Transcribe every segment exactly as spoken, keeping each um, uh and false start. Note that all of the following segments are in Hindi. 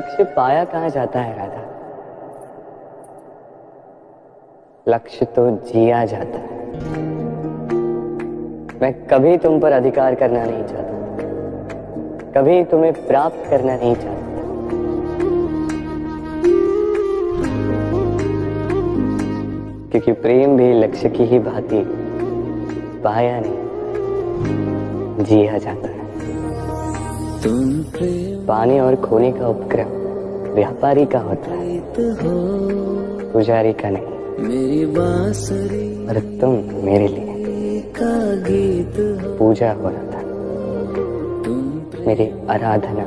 लक्ष्य पाया कहाँ जाता है राधा? लक्ष्य तो जिया जाता है। मैं कभी तुम पर अधिकार करना नहीं चाहता, कभी तुम्हें प्राप्त करना नहीं चाहता। क्योंकि प्रेम भी लक्ष्य की ही भांति पाया नहीं जिया जाता है। पाने और खोने का उपक्रम व्यापारी का होता है, पुजारी का नहीं। और तुम मेरे लिए पूजा हो रहा था, मेरी आराधना।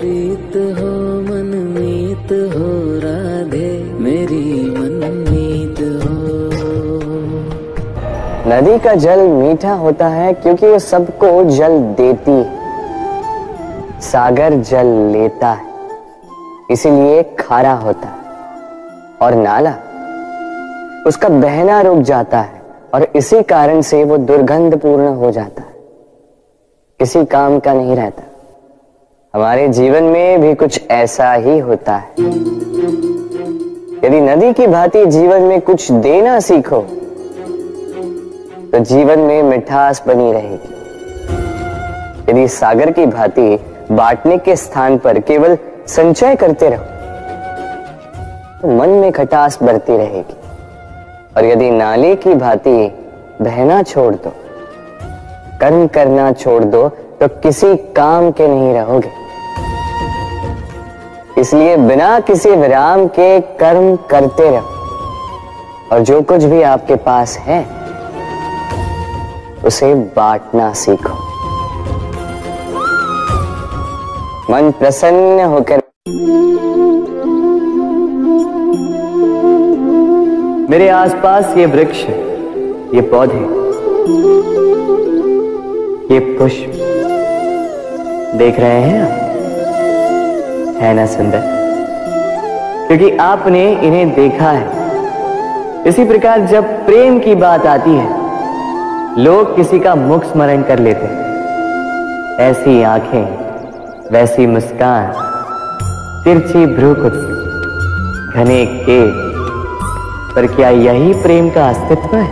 प्रीत हो मनमीत हो राधे मेरी मनमीत हो। नदी का जल मीठा होता है क्योंकि वो सबको जल देती है। सागर जल लेता है इसीलिए खारा होता है। और नाला उसका बहना रुक जाता है और इसी कारण से वो दुर्गंध पूर्ण हो जाता है, किसी काम का नहीं रहता। हमारे जीवन में भी कुछ ऐसा ही होता है। यदि नदी की भांति जीवन में कुछ देना सीखो तो जीवन में मिठास बनी रहेगी। यदि सागर की भांति बांटने के स्थान पर केवल संचय करते रहो तो मन में खटास बढ़ती रहेगी। और यदि नाले की भांति बहना छोड़ दो, कर्म करना छोड़ दो तो किसी काम के नहीं रहोगे। इसलिए बिना किसी विराम के कर्म करते रहो और जो कुछ भी आपके पास है उसे बांटना सीखो। मन प्रसन्न होकर। मेरे आसपास ये वृक्ष, ये पौधे, ये पुष्प देख रहे हैं आप, है ना सुंदर? क्योंकि आपने इन्हें देखा है। इसी प्रकार जब प्रेम की बात आती है लोग किसी का मुख स्मरण कर लेते हैं। ऐसी आंखें, वैसी मुस्कान, तिरछी भ्रूकुटी, घने केश, पर क्या यही प्रेम का अस्तित्व है?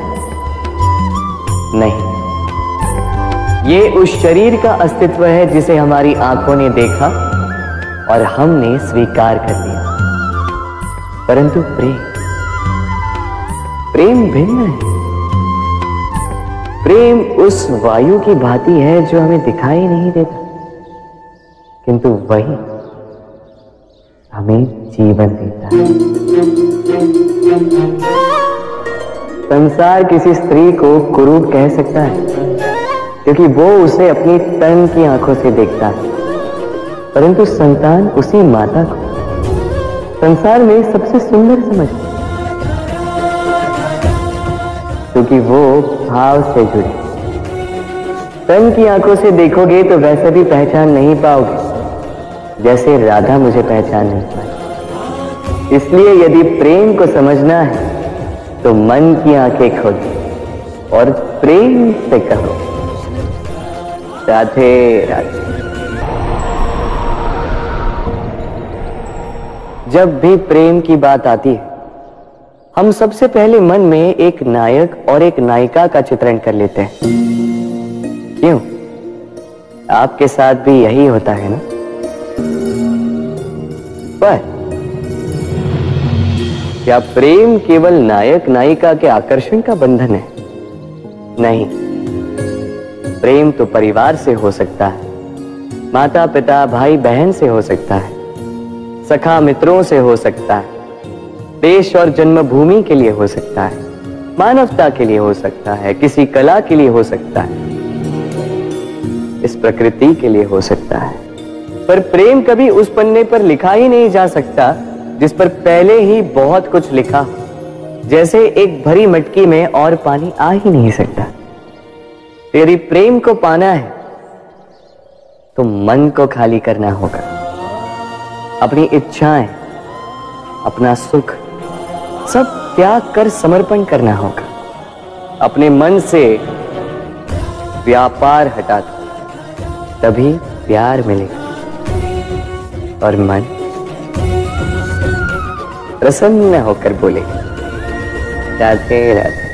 नहीं, ये उस शरीर का अस्तित्व है जिसे हमारी आंखों ने देखा और हमने स्वीकार कर लिया। परंतु प्रेम प्रेम भिन्न है। प्रेम उस वायु की भांति है जो हमें दिखाई नहीं देता, किंतु वही हमें जीवन देता है। संसार किसी स्त्री को कुरूप कह सकता है क्योंकि वो उसे अपनी तन की आंखों से देखता है, परंतु संतान उसी माता को संसार में सबसे सुंदर समझती है क्योंकि वो भाव से जुड़ी। तन की आंखों से देखोगे तो वैसे भी पहचान नहीं पाओगे जैसे राधा मुझे पहचान नहीं पाई। इसलिए यदि प्रेम को समझना है तो मन की आंखें खोलो और प्रेम से कहो राधे राधे। जब भी प्रेम की बात आती है हम सबसे पहले मन में एक नायक और एक नायिका का चित्रण कर लेते हैं। क्यों? आपके साथ भी यही होता है ना? पर क्या प्रेम केवल नायक नायिका के आकर्षण का बंधन है? नहीं, प्रेम तो परिवार से हो सकता है, माता पिता भाई बहन से हो सकता है, सखा मित्रों से हो सकता है, देश और जन्मभूमि के लिए हो सकता है, मानवता के लिए हो सकता है, किसी कला के लिए हो सकता है, इस प्रकृति के लिए हो सकता है। पर प्रेम कभी उस पन्ने पर लिखा ही नहीं जा सकता जिस पर पहले ही बहुत कुछ लिखा। जैसे एक भरी मटकी में और पानी आ ही नहीं सकता। यदि प्रेम को पाना है तो मन को खाली करना होगा। अपनी इच्छाएं, अपना सुख सब त्याग कर समर्पण करना होगा। अपने मन से व्यापार हटा दो तभी प्यार मिलेगा और मन प्रसन्न होकर बोले, राधे राधे।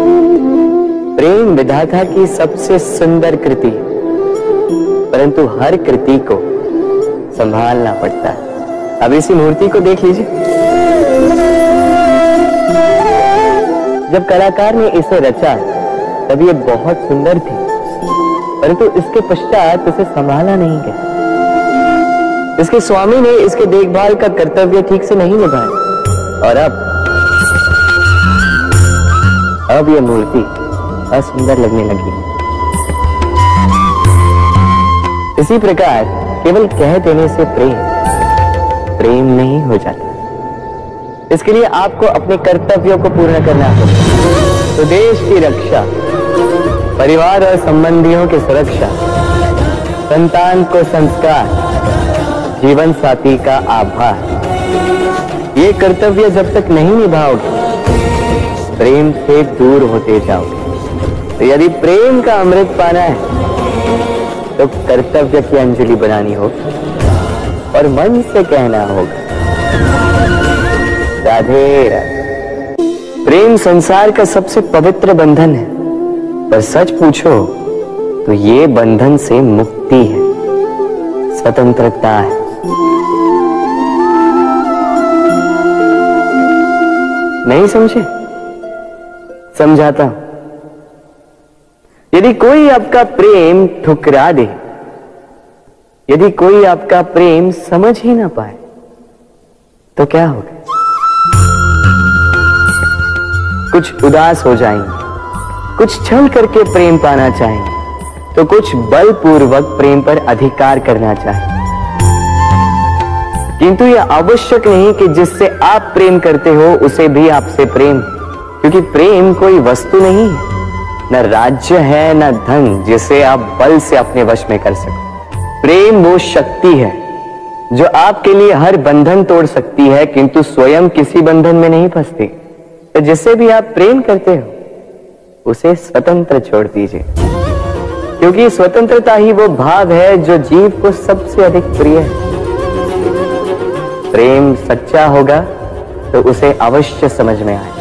प्रेम विधाता की सबसे सुंदर कृति, परंतु हर कृति को संभालना पड़ता है। अब इसी मूर्ति को देख लीजिए। जब कलाकार ने इसे रचा तब ये बहुत सुंदर थी, परंतु इसके पश्चात इसे संभाला नहीं गया। इसके स्वामी ने इसके देखभाल का कर्तव्य ठीक से नहीं निभाया और अब अब यह मूर्ति असुंदर लगने लगी। इसी प्रकार केवल कह देने से प्रेम प्रेम नहीं हो जाता। इसके लिए आपको अपने कर्तव्यों को पूर्ण करना होगा। तो देश की रक्षा, परिवार और संबंधियों की सुरक्षा, संतान को संस्कार, जीवन साथी का आभार, ये कर्तव्य जब तक नहीं निभाओगे प्रेम से दूर होते जाओगे। तो यदि प्रेम का अमृत पाना है तो कर्तव्य की अंजलि बनानी होगी और मन से कहना होगा राधे राधे। प्रेम संसार का सबसे पवित्र बंधन है, पर सच पूछो तो ये बंधन से मुक्ति है, स्वतंत्रता है। नहीं समझे? समझाता हूं। यदि कोई आपका प्रेम ठुकरा दे, यदि कोई आपका प्रेम समझ ही ना पाए तो क्या होगा? कुछ उदास हो जाएंगे, कुछ छल करके प्रेम पाना चाहेंगे, तो कुछ बलपूर्वक प्रेम पर अधिकार करना चाहेंगे। किंतु यह आवश्यक नहीं कि जिससे आप प्रेम करते हो उसे भी आपसे प्रेम, क्योंकि प्रेम कोई वस्तु नहीं है, न राज्य है न धन जिसे आप बल से अपने वश में कर सको। प्रेम वो शक्ति है जो आपके लिए हर बंधन तोड़ सकती है, किंतु स्वयं किसी बंधन में नहीं फंसती। तो जिससे भी आप प्रेम करते हो उसे स्वतंत्र छोड़ दीजिए, क्योंकि स्वतंत्रता ही वो भाव है जो जीव को सबसे अधिक प्रिय है। प्रेम सच्चा होगा तो उसे अवश्य समझ में आए।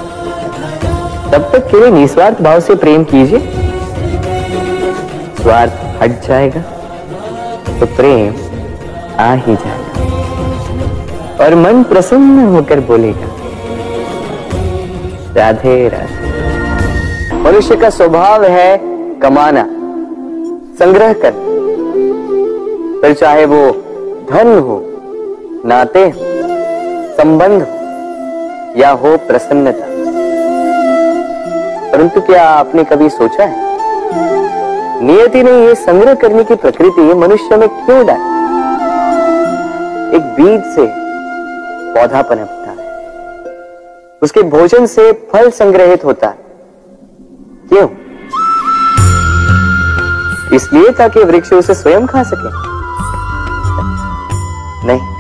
तब तक के लिए निस्वार्थ भाव से प्रेम कीजिए, स्वार्थ हट जाएगा तो प्रेम आ ही जाएगा और मन प्रसन्न होकर बोलेगा राधे राधे। मनुष्य का स्वभाव है कमाना, संग्रह कर, फिर चाहे वो धन हो, नाते हो, संबंध हो या हो प्रसन्नता। परंतु क्या आपने कभी सोचा है नियति ने ये संग्रह करने की प्रकृति मनुष्य में क्यों डाली? एक बीज से पौधा पनपता, उसके भोजन से फल संग्रहित होता है। क्यों? इसलिए ताकि वृक्ष उसे स्वयं खा सके? नहीं,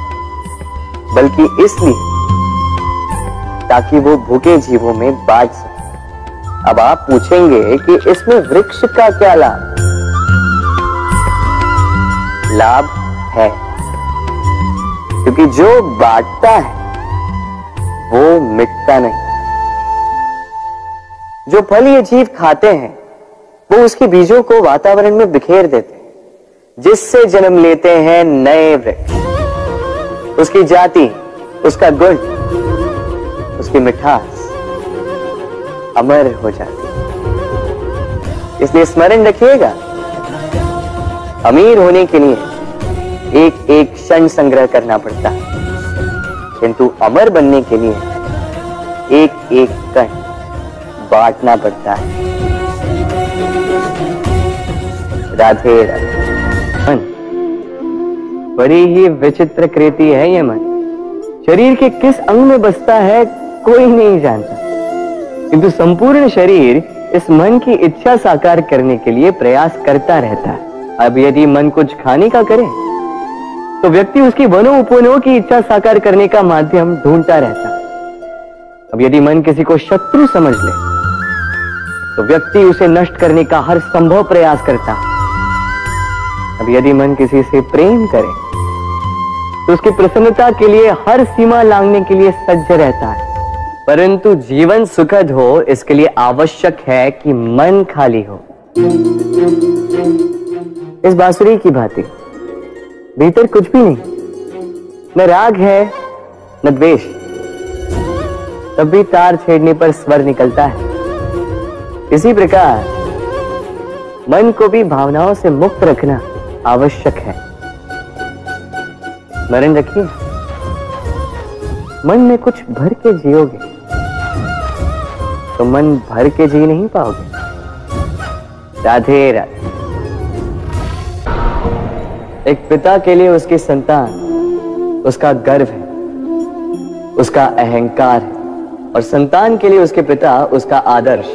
बल्कि इसलिए ताकि वो भूखे जीवों में बांट सके। अब आप पूछेंगे कि इसमें वृक्ष का क्या लाभ? लाभ है, क्योंकि जो बांटता है वो मिटता नहीं। जो फल ये जीव खाते हैं वो उसके बीजों को वातावरण में बिखेर देते हैं, जिससे जन्म लेते हैं नए वृक्ष। उसकी जाति, उसका गुण, उसकी मिठास अमर हो जाती है। इसलिए स्मरण रखिएगा, अमीर होने के लिए एक एक क्षण संग्रह करना पड़ता है, किंतु अमर बनने के लिए एक एक कण बांटना पड़ता है। राधे राधे। मन बड़ी ही विचित्र कृति है ये। मन शरीर के किस अंग में बसता है कोई नहीं जानता, किंतु संपूर्ण शरीर इस मन की इच्छा साकार करने के लिए प्रयास करता रहता है। अब यदि मन कुछ खाने का करे तो व्यक्ति उसकी वनों उपवनों की इच्छा साकार करने का माध्यम ढूंढता रहता। अब यदि मन किसी को शत्रु समझ ले तो व्यक्ति उसे नष्ट करने का हर संभव प्रयास करता। अब यदि मन किसी से प्रेम करे उसकी प्रसन्नता के लिए हर सीमा लांघने के लिए सज्ज रहता है। परंतु जीवन सुखद हो इसके लिए आवश्यक है कि मन खाली हो। इस बांसुरी की भांति भीतर कुछ भी नहीं, न राग है न द्वेष, तब भी तार छेड़ने पर स्वर निकलता है। इसी प्रकार मन को भी भावनाओं से मुक्त रखना आवश्यक है। स्मरण रखिए, मन में कुछ भर के जियोगे तो मन भर के जी नहीं पाओगे। राधे राधे। एक पिता के लिए उसकी संतान उसका गर्व है, उसका अहंकार है, और संतान के लिए उसके पिता उसका आदर्श,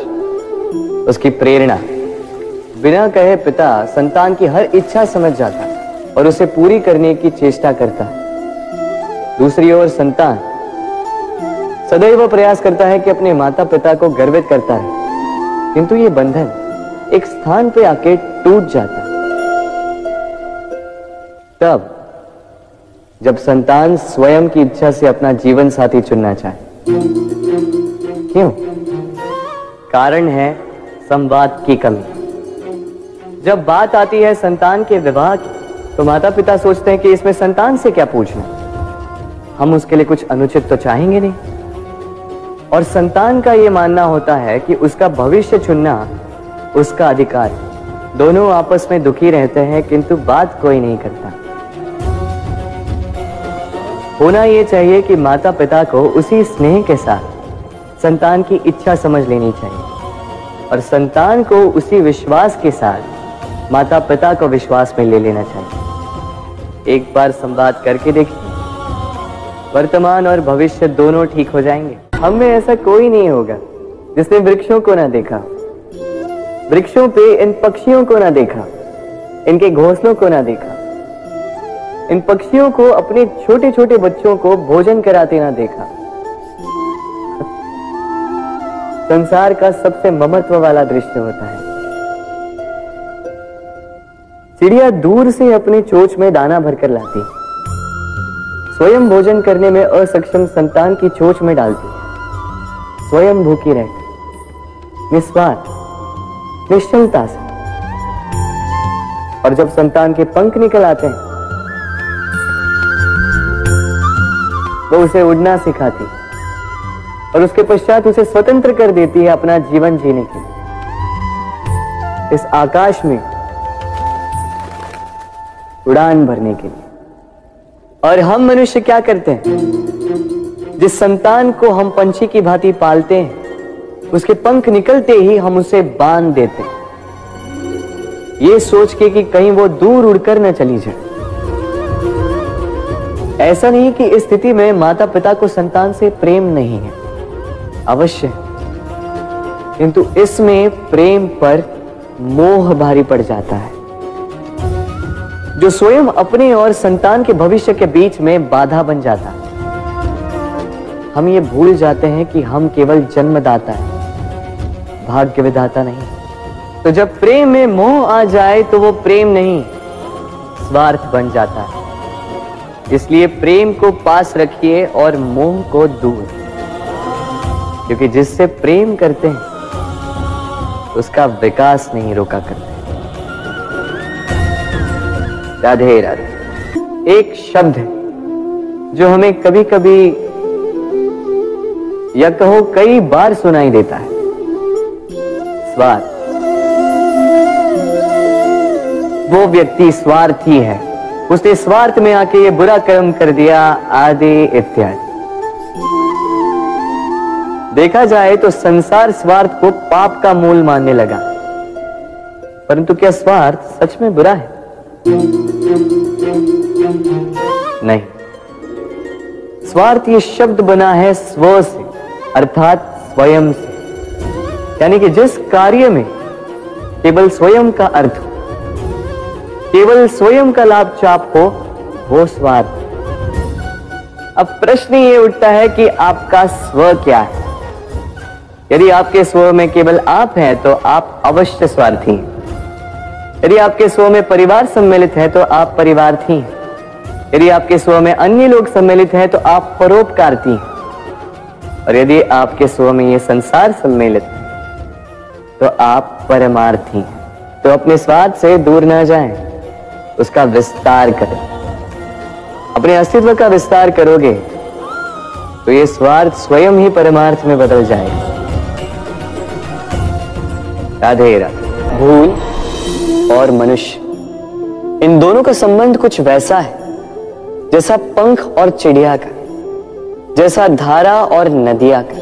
उसकी प्रेरणा। बिना कहे पिता संतान की हर इच्छा समझ जाता और उसे पूरी करने की चेष्टा करता है। दूसरी ओर संतान सदैव प्रयास करता है कि अपने माता पिता को गर्वित करता है, किंतु ये बंधन एक स्थान पे आके टूट जाता। तब जब संतान स्वयं की इच्छा से अपना जीवन साथी चुनना चाहे। क्यों? कारण है संवाद की कमी। जब बात आती है संतान के विवाह की तो माता पिता सोचते हैं कि इसमें संतान से क्या पूछना, हम उसके लिए कुछ अनुचित तो चाहेंगे नहीं। और संतान का यह मानना होता है कि उसका भविष्य चुनना उसका अधिकार। दोनों आपस में दुखी रहते हैं किंतु बात कोई नहीं करता। होना यह चाहिए कि माता पिता को उसी स्नेह के साथ संतान की इच्छा समझ लेनी चाहिए और संतान को उसी विश्वास के साथ माता पिता को विश्वास में ले लेना चाहिए। एक बार संवाद करके देखिए, वर्तमान और भविष्य दोनों ठीक हो जाएंगे। हम में ऐसा कोई नहीं होगा जिसने वृक्षों को ना देखा, वृक्षों पे इन पक्षियों को ना देखा, इनके घोंसलों को ना देखा, इन पक्षियों को अपने छोटे छोटे बच्चों को भोजन कराते ना देखा। संसार का सबसे ममत्व वाला दृश्य होता है। चिड़िया दूर से अपने चोंच में दाना भरकर लाती है, स्वयं भोजन करने में असक्षम संतान की चोंच में डालती, स्वयं भूखी रहती, निस्वार्थ निश्चलता से। और जब संतान के पंख निकल आते हैं वो उसे उड़ना सिखाती और उसके पश्चात उसे स्वतंत्र कर देती है अपना जीवन जीने के लिए, इस आकाश में उड़ान भरने के लिए। और हम मनुष्य क्या करते हैं? जिस संतान को हम पंछी की भांति पालते हैं उसके पंख निकलते ही हम उसे बांध देते हैं, ये सोच के कि कहीं वो दूर उड़कर न चली जाए। ऐसा नहीं कि इस स्थिति में माता पिता को संतान से प्रेम नहीं है, अवश्य, किंतु इसमें प्रेम पर मोह भारी पड़ जाता है जो स्वयं अपने और संतान के भविष्य के बीच में बाधा बन जाता। हम ये भूल जाते हैं कि हम केवल जन्मदाता हैं, भाग्य विधाता नहीं। तो जब प्रेम में मोह आ जाए तो वो प्रेम नहीं स्वार्थ बन जाता है। इसलिए प्रेम को पास रखिए और मोह को दूर, क्योंकि जिससे प्रेम करते हैं उसका विकास नहीं रोका करते। राधे राधे। एक शब्द जो हमें कभी कभी या कहो कई बार सुनाई देता है, स्वार्थ। वो व्यक्ति स्वार्थी है, उसने स्वार्थ में आके ये बुरा कर्म कर दिया आदि इत्यादि। देखा जाए तो संसार स्वार्थ को पाप का मूल मानने लगा, परंतु क्या स्वार्थ सच में बुरा है? नहीं। स्वार्थ ये शब्द बना है स्व से, अर्थात स्वयं से, यानी कि जिस कार्य में केवल स्वयं का अर्थ हो, केवल स्वयं का लाभ चाप हो, वो स्वार्थ। अब प्रश्न ये उठता है कि आपका स्व क्या है? यदि आपके स्व में केवल आप हैं तो आप अवश्य स्वार्थी हैं। यदि आपके स्व में परिवार सम्मिलित है तो आप परिवार्थी हैं। यदि आपके स्व में अन्य लोग सम्मिलित हैं तो आप परोपकारती हैं, और यदि आपके स्व में ये संसार सम्मिलित है तो आप परमार्थी हैं। तो अपने स्वाद से दूर न जाएं, उसका विस्तार करें। अपने अस्तित्व का विस्तार करोगे तो ये स्वार्थ स्वयं ही परमार्थ में बदल जाएगा। राधे राधे। भूल और मनुष्य, इन दोनों का संबंध कुछ वैसा है जैसा पंख और चिड़िया का, जैसा धारा और नदिया का।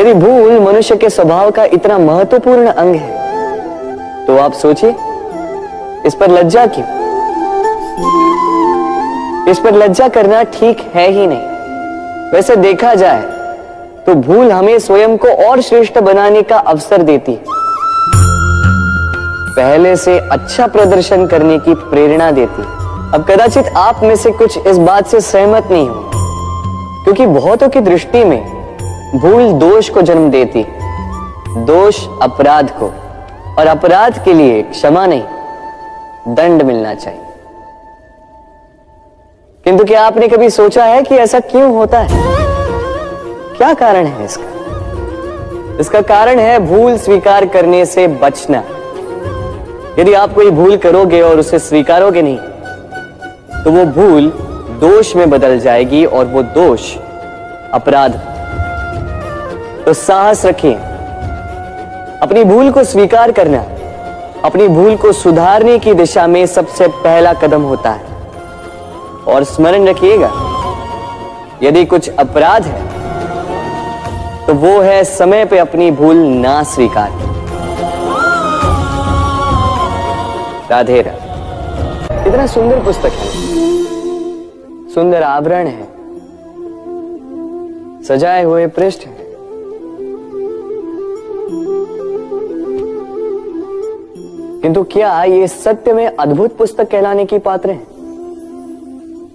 यदि भूल मनुष्य के स्वभाव का इतना महत्वपूर्ण अंग है तो आप सोचिए इस पर लज्जा क्यों? इस पर लज्जा करना ठीक है ही नहीं। वैसे देखा जाए तो भूल हमें स्वयं को और श्रेष्ठ बनाने का अवसर देती है, पहले से अच्छा प्रदर्शन करने की प्रेरणा देती है। अब कदाचित आप में से कुछ इस बात से सहमत नहीं हो, क्योंकि बहुतों की दृष्टि में भूल दोष को जन्म देती, दोष अपराध को, और अपराध के लिए क्षमा नहीं दंड मिलना चाहिए। किंतु क्या आपने कभी सोचा है कि ऐसा क्यों होता है? क्या कारण है इसका? इसका कारण है भूल स्वीकार करने से बचना। यदि आप कोई भूल करोगे और उसे स्वीकारोगे नहीं तो वो भूल दोष में बदल जाएगी, और वो दोष अपराध। तो साहस रखिए अपनी भूल को स्वीकार करना, अपनी भूल को सुधारने की दिशा में सबसे पहला कदम होता है। और स्मरण रखिएगा, यदि कुछ अपराध है तो वो है समय पे अपनी भूल ना स्वीकार। राधे राधे। कितना सुंदर पुस्तक है, सुंदर आवरण है, सजाए हुए पृष्ठ है। किंतु क्या ये सत्य में अद्भुत पुस्तक कहलाने की पात्र है?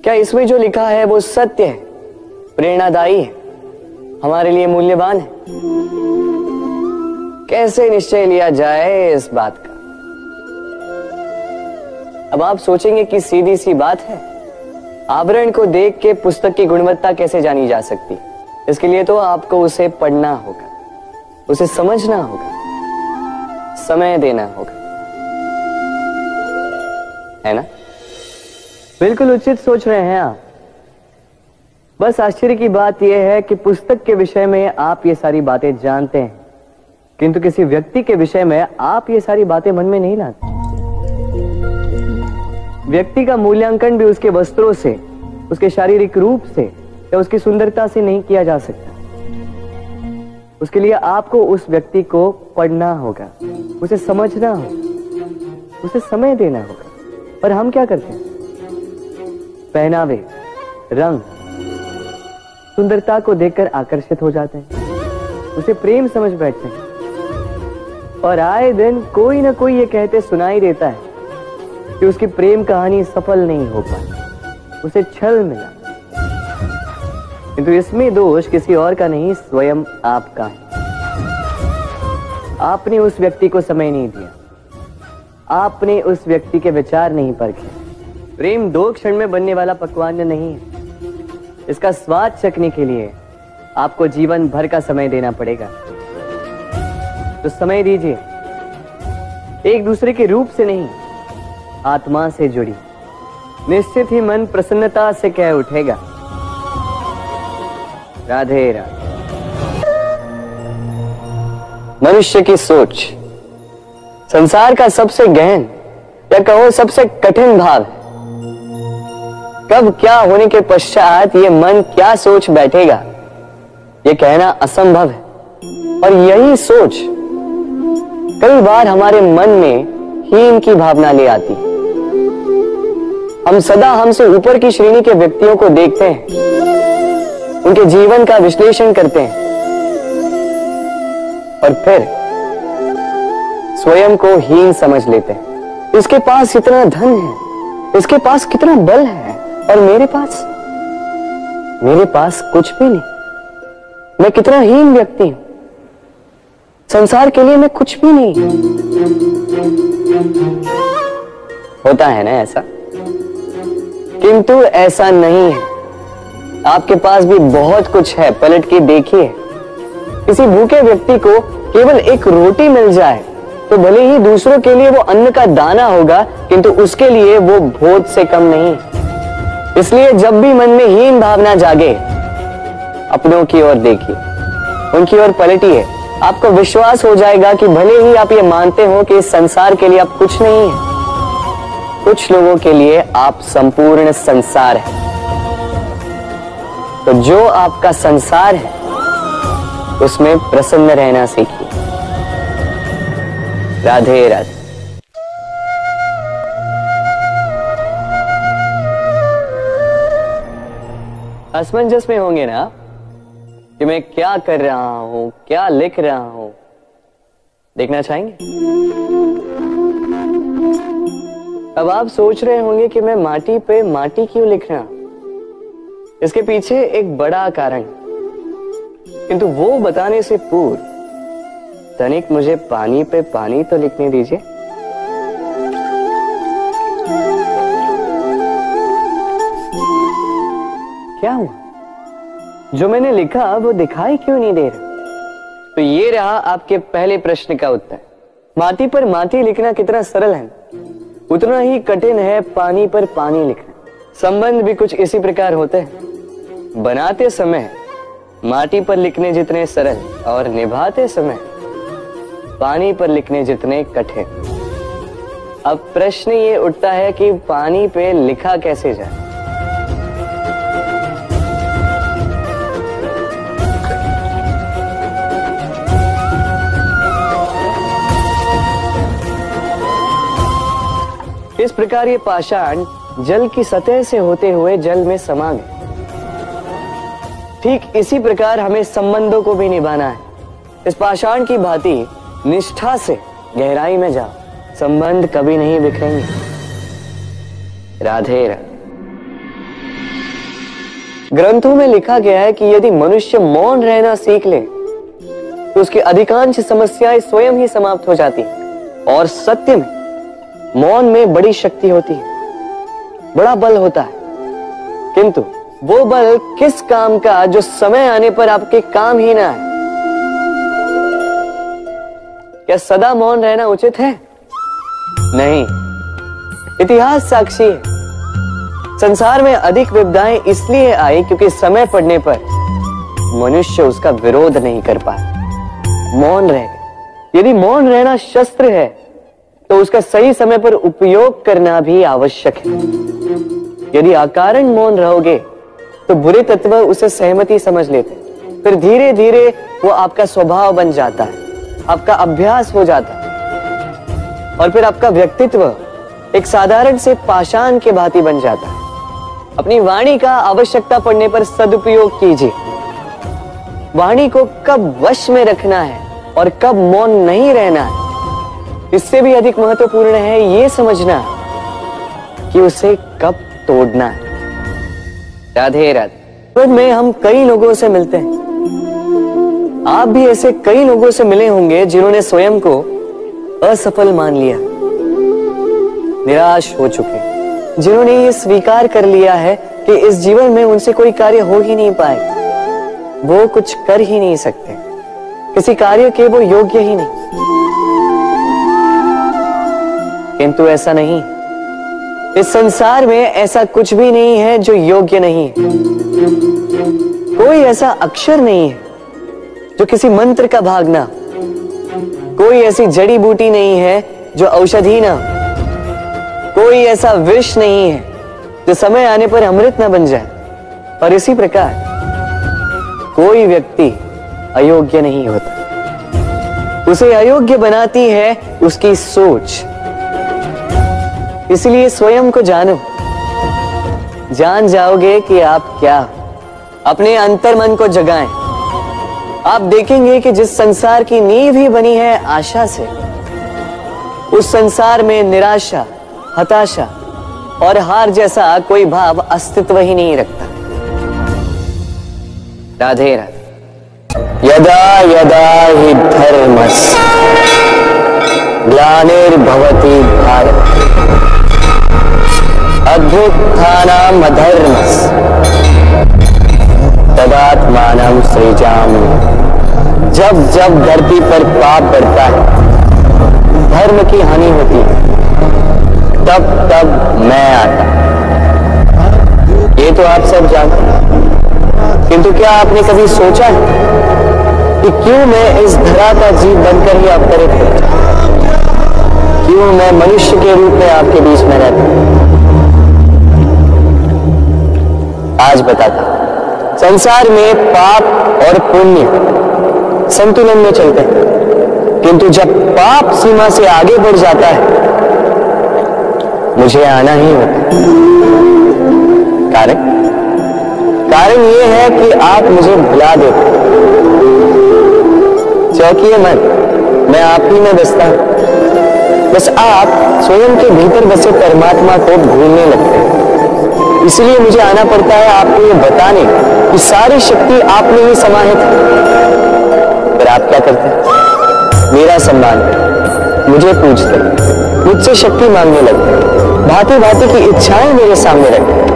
क्या इसमें जो लिखा है वो सत्य है, प्रेरणादायी है, हमारे लिए मूल्यवान है? कैसे निश्चय लिया जाए इस बात का? अब आप सोचेंगे कि सीधी सी बात है, आवरण को देख के पुस्तक की गुणवत्ता कैसे जानी जा सकती? इसके लिए तो आपको उसे पढ़ना होगा, उसे समझना होगा, समय देना होगा, है ना? बिल्कुल उचित सोच रहे हैं आप। बस आश्चर्य की बात यह है कि पुस्तक के विषय में आप ये सारी बातें जानते हैं, किंतु किसी व्यक्ति के विषय में आप ये सारी बातें मन में नहीं लाते। व्यक्ति का मूल्यांकन भी उसके वस्त्रों से, उसके शारीरिक रूप से या उसकी सुंदरता से नहीं किया जा सकता। उसके लिए आपको उस व्यक्ति को पढ़ना होगा, उसे समझना होगा, उसे समय देना होगा। और हम क्या करते हैं? पहनावे, रंग, सुंदरता को देखकर आकर्षित हो जाते हैं, उसे प्रेम समझ बैठते हैं, और आए दिन कोई ना कोई ये कहते सुनाई देता है कि उसकी प्रेम कहानी सफल नहीं हो पाई, उसे छल मिला। किंतु इसमें दोष किसी और का नहीं, स्वयं आपका है। आपने उस व्यक्ति को समय नहीं दिया, आपने उस व्यक्ति के विचार नहीं परखे। प्रेम दो क्षण में बनने वाला पकवान नहीं है, इसका स्वाद चखने के लिए आपको जीवन भर का समय देना पड़ेगा। तो समय दीजिए एक दूसरे के रूप से नहीं, आत्मा से जुड़ी। निश्चित ही मन प्रसन्नता से कह उठेगा। राधे राधे। मनुष्य की सोच संसार का सबसे गहन या कहो सबसे कठिन भाव है। कब क्या होने के पश्चात ये मन क्या सोच बैठेगा, ये कहना असंभव है। और यही सोच कई बार हमारे मन में हीन की भावना ले आती है। हम सदा हमसे ऊपर की श्रेणी के व्यक्तियों को देखते हैं, उनके जीवन का विश्लेषण करते हैं, और फिर स्वयं को हीन समझ लेते हैं। इसके पास इतना धन है, इसके पास कितना बल है, और मेरे पास मेरे पास कुछ भी नहीं। मैं कितना हीन व्यक्ति हूं, संसार के लिए मैं कुछ भी नहीं। होता है ना ऐसा? किंतु ऐसा नहीं है, आपके पास भी बहुत कुछ है। पलट के देखिए, किसी भूखे व्यक्ति को केवल एक रोटी मिल जाए तो भले ही दूसरों के लिए वो अन्न का दाना होगा, किंतु उसके लिए वो भोज से कम नहीं। इसलिए जब भी मन में हीन भावना जागे, अपनों की ओर देखिए, उनकी ओर पलटिए। आपको विश्वास हो जाएगा कि भले ही आप ये मानते हो कि इस संसार के लिए आप कुछ नहीं है, कुछ लोगों के लिए आप संपूर्ण संसार है। तो जो आपका संसार है उसमें प्रसन्न रहना सीखिए। राधे राधे। असमंजस में होंगे ना कि मैं क्या कर रहा हूं, क्या लिख रहा हूं। देखना चाहेंगे? अब आप सोच रहे होंगे कि मैं माटी पे माटी क्यों लिख रहा हूं। इसके पीछे एक बड़ा कारण, किंतु वो बताने से पूर्व तनिक मुझे पानी पे पानी तो लिखने दीजिए। क्या हुआ? जो मैंने लिखा वो दिखाई क्यों नहीं दे रहा? तो ये रहा आपके पहले प्रश्न का उत्तर। माटी पर माटी लिखना कितना सरल है, उतना ही कठिन है पानी पर पानी लिखना। संबंध भी कुछ इसी प्रकार होते हैं। बनाते समय माटी पर लिखने जितने सरल और निभाते समय पानी पर लिखने जितने कठिन। अब प्रश्न ये उठता है कि पानी पे लिखा कैसे जाए। इस प्रकार ये पाषाण जल की सतह से होते हुए जल में समा गए। ठीक इसी प्रकार हमें संबंधों को भी निभाना है। इस पाषाण की भांति निष्ठा से गहराई में जाओ, संबंध कभी नहीं बिखरेंगे। राधे राधे। ग्रंथों में लिखा गया है कि यदि मनुष्य मौन रहना सीख ले तो उसकी अधिकांश समस्याएं स्वयं ही समाप्त हो जाती हैं। और सत्य में मौन में बड़ी शक्ति होती है, बड़ा बल होता है, किंतु वो बल किस काम का जो समय आने पर आपके काम ही ना है। क्या सदा मौन रहना उचित है? नहीं। इतिहास साक्षी है। संसार में अधिक विपदाएं इसलिए आई क्योंकि समय पड़ने पर मनुष्य उसका विरोध नहीं कर पाया, मौन रह गए। यदि मौन रहना शस्त्र है तो उसका सही समय पर उपयोग करना भी आवश्यक है। यदि अकारण मौन रहोगे तो बुरे तत्व उसे सहमति समझ लेते, फिर धीरे धीरे वो आपका स्वभाव बन जाता है, आपका अभ्यास हो जाता है, और फिर आपका व्यक्तित्व एक साधारण से पाषाण के भांति बन जाता है। अपनी वाणी का आवश्यकता पड़ने पर सदुपयोग कीजिए। वाणी को कब वश में रखना है और कब मौन नहीं रहना है, इससे भी अधिक महत्वपूर्ण है ये समझना कि उसे कब तोड़ना है। राधे राधे। तो में हम कई लोगों से मिलते हैं। आप भी ऐसे कई लोगों से मिले होंगे जिन्होंने स्वयं को असफल मान लिया, निराश हो चुके, जिन्होंने ये स्वीकार कर लिया है कि इस जीवन में उनसे कोई कार्य हो ही नहीं पाए, वो कुछ कर ही नहीं सकते, किसी कार्य के वो योग्य ही नहीं। किंतु ऐसा नहीं, इस संसार में ऐसा कुछ भी नहीं है जो योग्य नहीं है। कोई ऐसा अक्षर नहीं है जो किसी मंत्र का भाग ना, कोई ऐसी जड़ी बूटी नहीं है जो औषधि ना, कोई ऐसा विष नहीं है जो समय आने पर अमृत ना बन जाए। और इसी प्रकार कोई व्यक्ति अयोग्य नहीं होता, उसे अयोग्य बनाती है उसकी सोच। इसलिए स्वयं को जानो, जान जाओगे कि आप क्या। अपने अंतर्मन को जगाएं। आप देखेंगे कि जिस संसार की नींव ही बनी है आशा से, उस संसार में निराशा, हताशा और हार जैसा कोई भाव अस्तित्व ही नहीं रखता। राधे राधे। यदा यदा हि धर्मस्य ग्लानिर्भवति भारत अद्भुत्थानाम् अधर्मस् तदात्मानं सृजामि। जब जब धरती पर पाप बढ़ता है, धर्म की हानि होती है, तब तब मैं आता। ये तो आप सब जानते हैं, किंतु क्या आपने कभी सोचा है कि क्यों मैं इस धरा का जीव बनकर ही अवतरित होता हूं? क्यों मैं मनुष्य के रूप में आपके बीच में रहता हूं? आज बताता। संसार में पाप और पुण्य संतुलन में चलते हैं, किंतु जब पाप सीमा से आगे बढ़ जाता है, मुझे आना ही होता है। कारण कारण ये है कि आप मुझे भुला देते। चौंकिए मन, मैं आप ही में बसता हूं। बस आप स्वयं के भीतर बसे परमात्मा को भूलने लगते हैं। इसलिए मुझे आना पड़ता है आपको ये बताने कि सारी शक्ति आप में ही समाहित है। पर आप क्या करते हैं? मेरा सम्मान है, मुझे पूछते हैं, मुझसे शक्ति मांगने लगते हैं, भांति भांति की इच्छाएं मेरे सामने रखते हैं।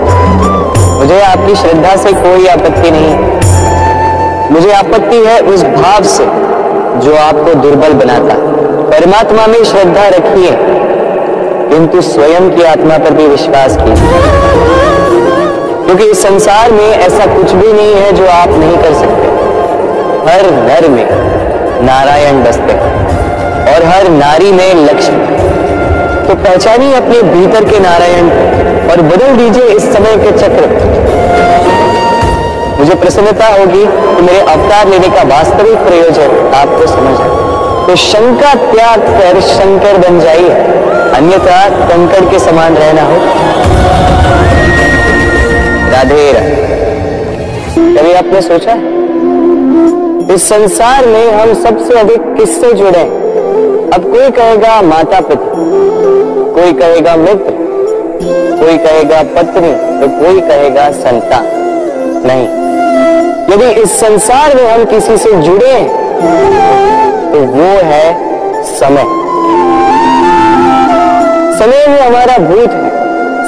मुझे आपकी श्रद्धा से कोई आपत्ति नहीं, मुझे आपत्ति है उस भाव से जो आपको दुर्बल बनाता है। परमात्मा में श्रद्धा रखिए, किंतु स्वयं की आत्मा पर भी विश्वास कीजिए, क्योंकि इस संसार में ऐसा कुछ भी नहीं है जो आप नहीं कर सकते। हर नर में नारायण बसते और हर नारी में लक्ष्मी। तो पहचानिए अपने भीतर के नारायण और बदल दीजिए इस समय के चक्र। मुझे प्रसन्नता होगी कि मेरे अवतार लेने का वास्तविक प्रयोजन आपको समझ आए। तो शंका त्याग कर शंकर बन जाइए, अन्यथा कंकड़ के समान रहना हो। राधे राधे। कभी आपने सोचा इस संसार में हम सबसे अधिक किससे जुड़े? अब कोई कहेगा माता पिता, कोई कहेगा मित्र, कोई कहेगा पत्नी, तो कोई कहेगा संतान। नहीं, यदि इस संसार में हम किसी से जुड़े तो वो है समय। समय ही हमारा भूत है,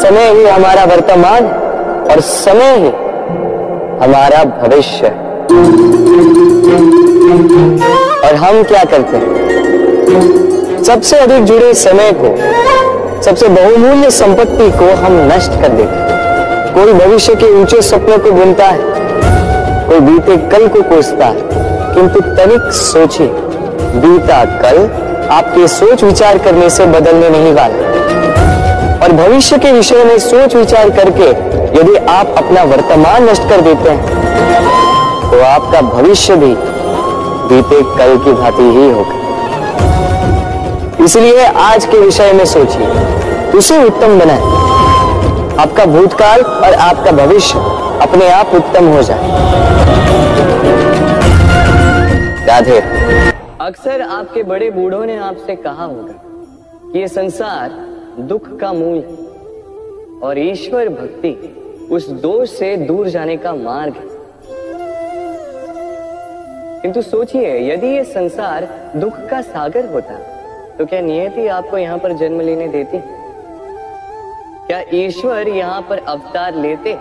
समय ही हमारा वर्तमान और समय ही हमारा भविष्य। और हम क्या करते हैं? सबसे अधिक जुड़े समय को, सबसे बहुमूल्य संपत्ति को हम नष्ट कर देते हैं। कोई भविष्य के ऊंचे सपनों को बुनता है, कोई बीते कल को कोसता है, किंतु तनिक सोचिए, बीता कल आपके सोच विचार करने से बदलने नहीं वाला। और भविष्य के विषय में सोच विचार करके यदि आप अपना वर्तमान नष्ट कर देते हैं, तो आपका भविष्य भी बीते कल की भांति ही होगा। इसलिए आज के विषय में सोचिए, उसे उत्तम बनाए। आपका भूतकाल और आपका भविष्य अपने आप उत्तम हो जाए। राधे। अक्सर आपके बड़े बूढ़ों ने आपसे कहा होगा कि ये संसार दुख का मूल है और ईश्वर भक्ति उस दोष से दूर जाने का मार्ग है। किंतु सोचिए, यदि ये संसार दुख का सागर होता तो क्या नियति आपको यहाँ पर जन्म लेने देती? क्या ईश्वर यहाँ पर अवतार लेते?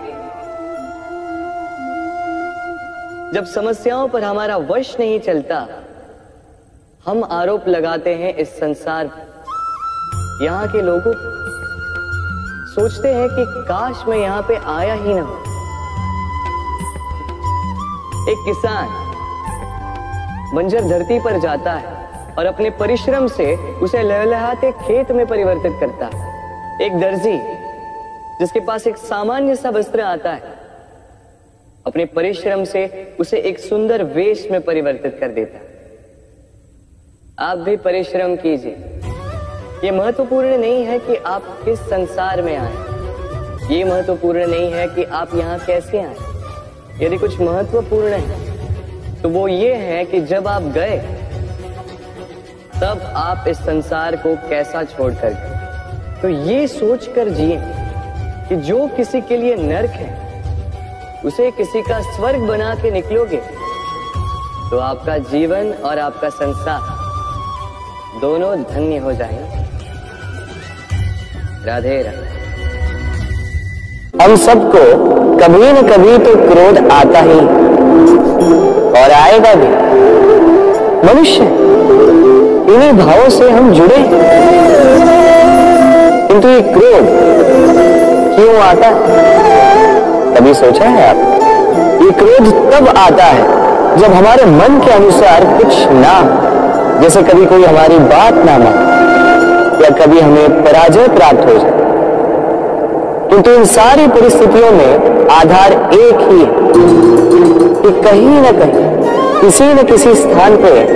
जब समस्याओं पर हमारा वश नहीं चलता, हम आरोप लगाते हैं इस संसार पर, यहाँ के लोगों। सोचते हैं कि काश मैं यहाँ पे आया ही ना। एक किसान बंजर धरती पर जाता है और अपने परिश्रम से उसे लहलहाते खेत में परिवर्तित करता है। एक दर्जी जिसके पास एक सामान्य सा वस्त्र आता है, अपने परिश्रम से उसे एक सुंदर वेश में परिवर्तित कर देता है। आप भी परिश्रम कीजिए। ये महत्वपूर्ण नहीं है कि आप किस संसार में आए, ये महत्वपूर्ण नहीं है कि आप यहाँ कैसे आए। यदि कुछ महत्वपूर्ण है तो वो ये है कि जब आप गए तब आप इस संसार को कैसा छोड़कर गए। तो ये सोचकर जिए कि जो किसी के लिए नरक है उसे किसी का स्वर्ग बना के निकलोगे, तो आपका जीवन और आपका संसार दोनों धन्य हो जाएंगे। राधे राधे। हम सबको कभी न कभी तो क्रोध आता ही और आएगा भी। मनुष्य इन्हीं भावों से हम जुड़े हैं, किंतु ये क्रोध क्यों आता है? कभी सोचा है आप? ये क्रोध तब आता है जब हमारे मन के अनुसार कुछ ना, जैसे कभी कोई हमारी बात ना माने या कभी हमें पराजय प्राप्त हो जाए। किंतु इन सारी परिस्थितियों में आधार एक ही है कि कहीं न कहीं किसी न किसी स्थान पर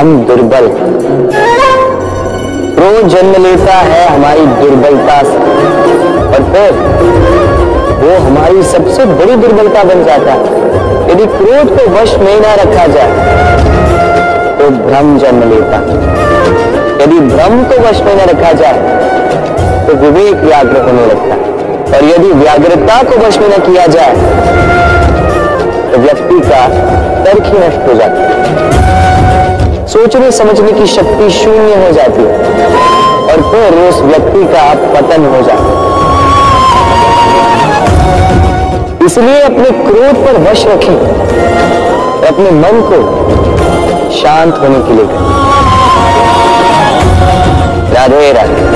हम दुर्बल हैं। क्रोध जन्म लेता है हमारी दुर्बलता से और फिर वो हमारी सबसे बड़ी दुर्बलता बन जाता है। यदि क्रोध को वश में ना रखा जाए तो भ्रम जन्म लेता है, यदि भ्रम को वश में न रखा जाए तो विवेक व्याग्र होने लगता है, और यदि व्याग्रता को वश में न किया जाए तो व्यक्ति का तर्क ही नष्ट हो जाता है, सोचने समझने की शक्ति शून्य हो जाती है और फिर उस व्यक्ति का पतन हो जाता है। इसलिए अपने क्रोध पर वश रखें और अपने मन को शांत होने के लिए करें। राधे राधे।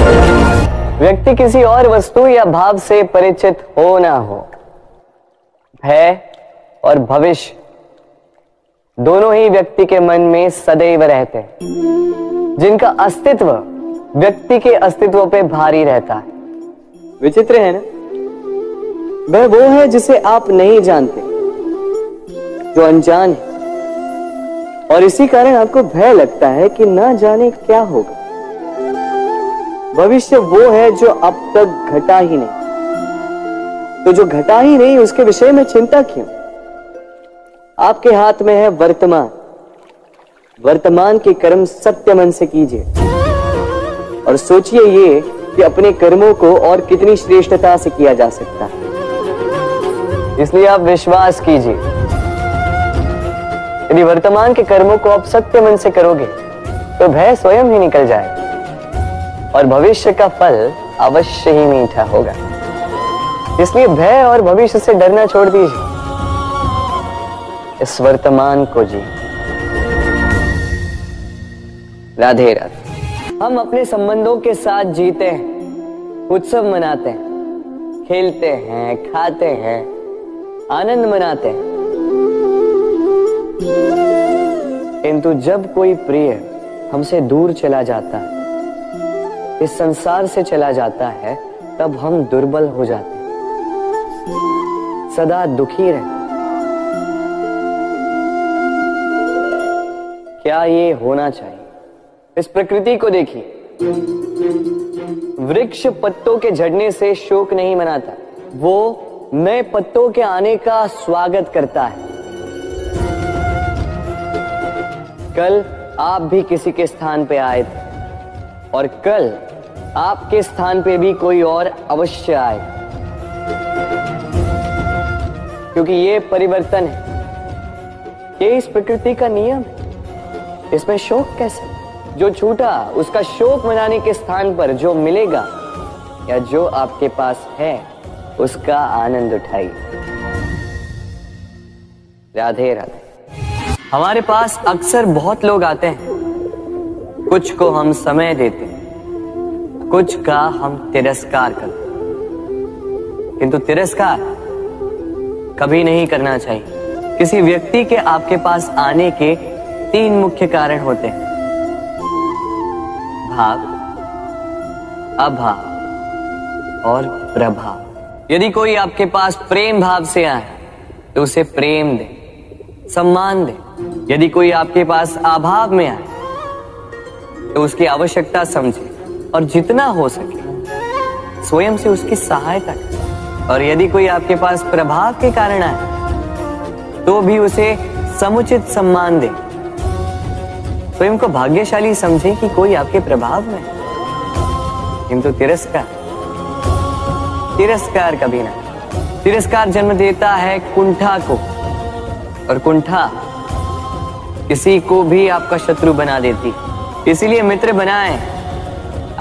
व्यक्ति किसी और वस्तु या भाव से परिचित हो ना हो, भय और भविष्य दोनों ही व्यक्ति के मन में सदैव रहते हैं, जिनका अस्तित्व व्यक्ति के अस्तित्व पे भारी रहता है। विचित्र है ना? वह वो है जिसे आप नहीं जानते, जो अनजान है, और इसी कारण आपको भय लगता है कि ना जाने क्या होगा। भविष्य वो है जो अब तक घटा ही नहीं, तो जो घटा ही नहीं उसके विषय में चिंता क्यों? आपके हाथ में है वर्तमान। वर्तमान के कर्म सत्य मन से कीजिए और सोचिए ये कि अपने कर्मों को और कितनी श्रेष्ठता से किया जा सकता है। इसलिए आप विश्वास कीजिए, यदि वर्तमान के कर्मों को आप सत्य मन से करोगे तो भय स्वयं ही निकल जाएगा और भविष्य का फल अवश्य ही मीठा होगा। इसलिए भय और भविष्य से डरना छोड़ दीजिए, इस वर्तमान को जी। राधे राधे। हम अपने संबंधों के साथ जीते हैं, उत्सव मनाते हैं, खेलते हैं, खाते हैं, आनंद मनाते हैं, किंतु जब कोई प्रिय हमसे दूर चला जाता है, इस संसार से चला जाता है, तब हम दुर्बल हो जाते हैं, सदा दुखी रहते। क्या ये होना चाहिए? इस प्रकृति को देखिए, वृक्ष पत्तों के झड़ने से शोक नहीं मनाता, वो नए पत्तों के आने का स्वागत करता है। कल आप भी किसी के स्थान पे आए थे और कल आपके स्थान पे भी कोई और अवश्य आए, क्योंकि ये परिवर्तन है, ये इस प्रकृति का नियम है। इसमें शोक कैसे? जो छूटा उसका शोक मनाने के स्थान पर जो मिलेगा या जो आपके पास है उसका आनंद उठाइए। राधे राधे। हमारे पास अक्सर बहुत लोग आते हैं, कुछ को हम समय देते हैं, कुछ का हम तिरस्कार करते हैं, किंतु तिरस्कार कभी नहीं करना चाहिए। किसी व्यक्ति के आपके पास आने के तीन मुख्य कारण होते हैं, भाव, अभाव और प्रभाव। यदि कोई आपके पास प्रेम भाव से आए तो उसे प्रेम दे, सम्मान दे। यदि कोई आपके पास अभाव में आए तो उसकी आवश्यकता समझे और जितना हो सके स्वयं से उसकी सहायता करें। और यदि कोई आपके पास प्रभाव के कारण आए तो भी उसे समुचित सम्मान दें, स्वयं को भाग्यशाली समझे कि कोई आपके प्रभाव में। किंतु तिरस्कार तिरस्कार कभी ना। तिरस्कार जन्म देता है कुंठा को, और कुंठा किसी को भी आपका शत्रु बना देती है। इसीलिए मित्र बनाएं,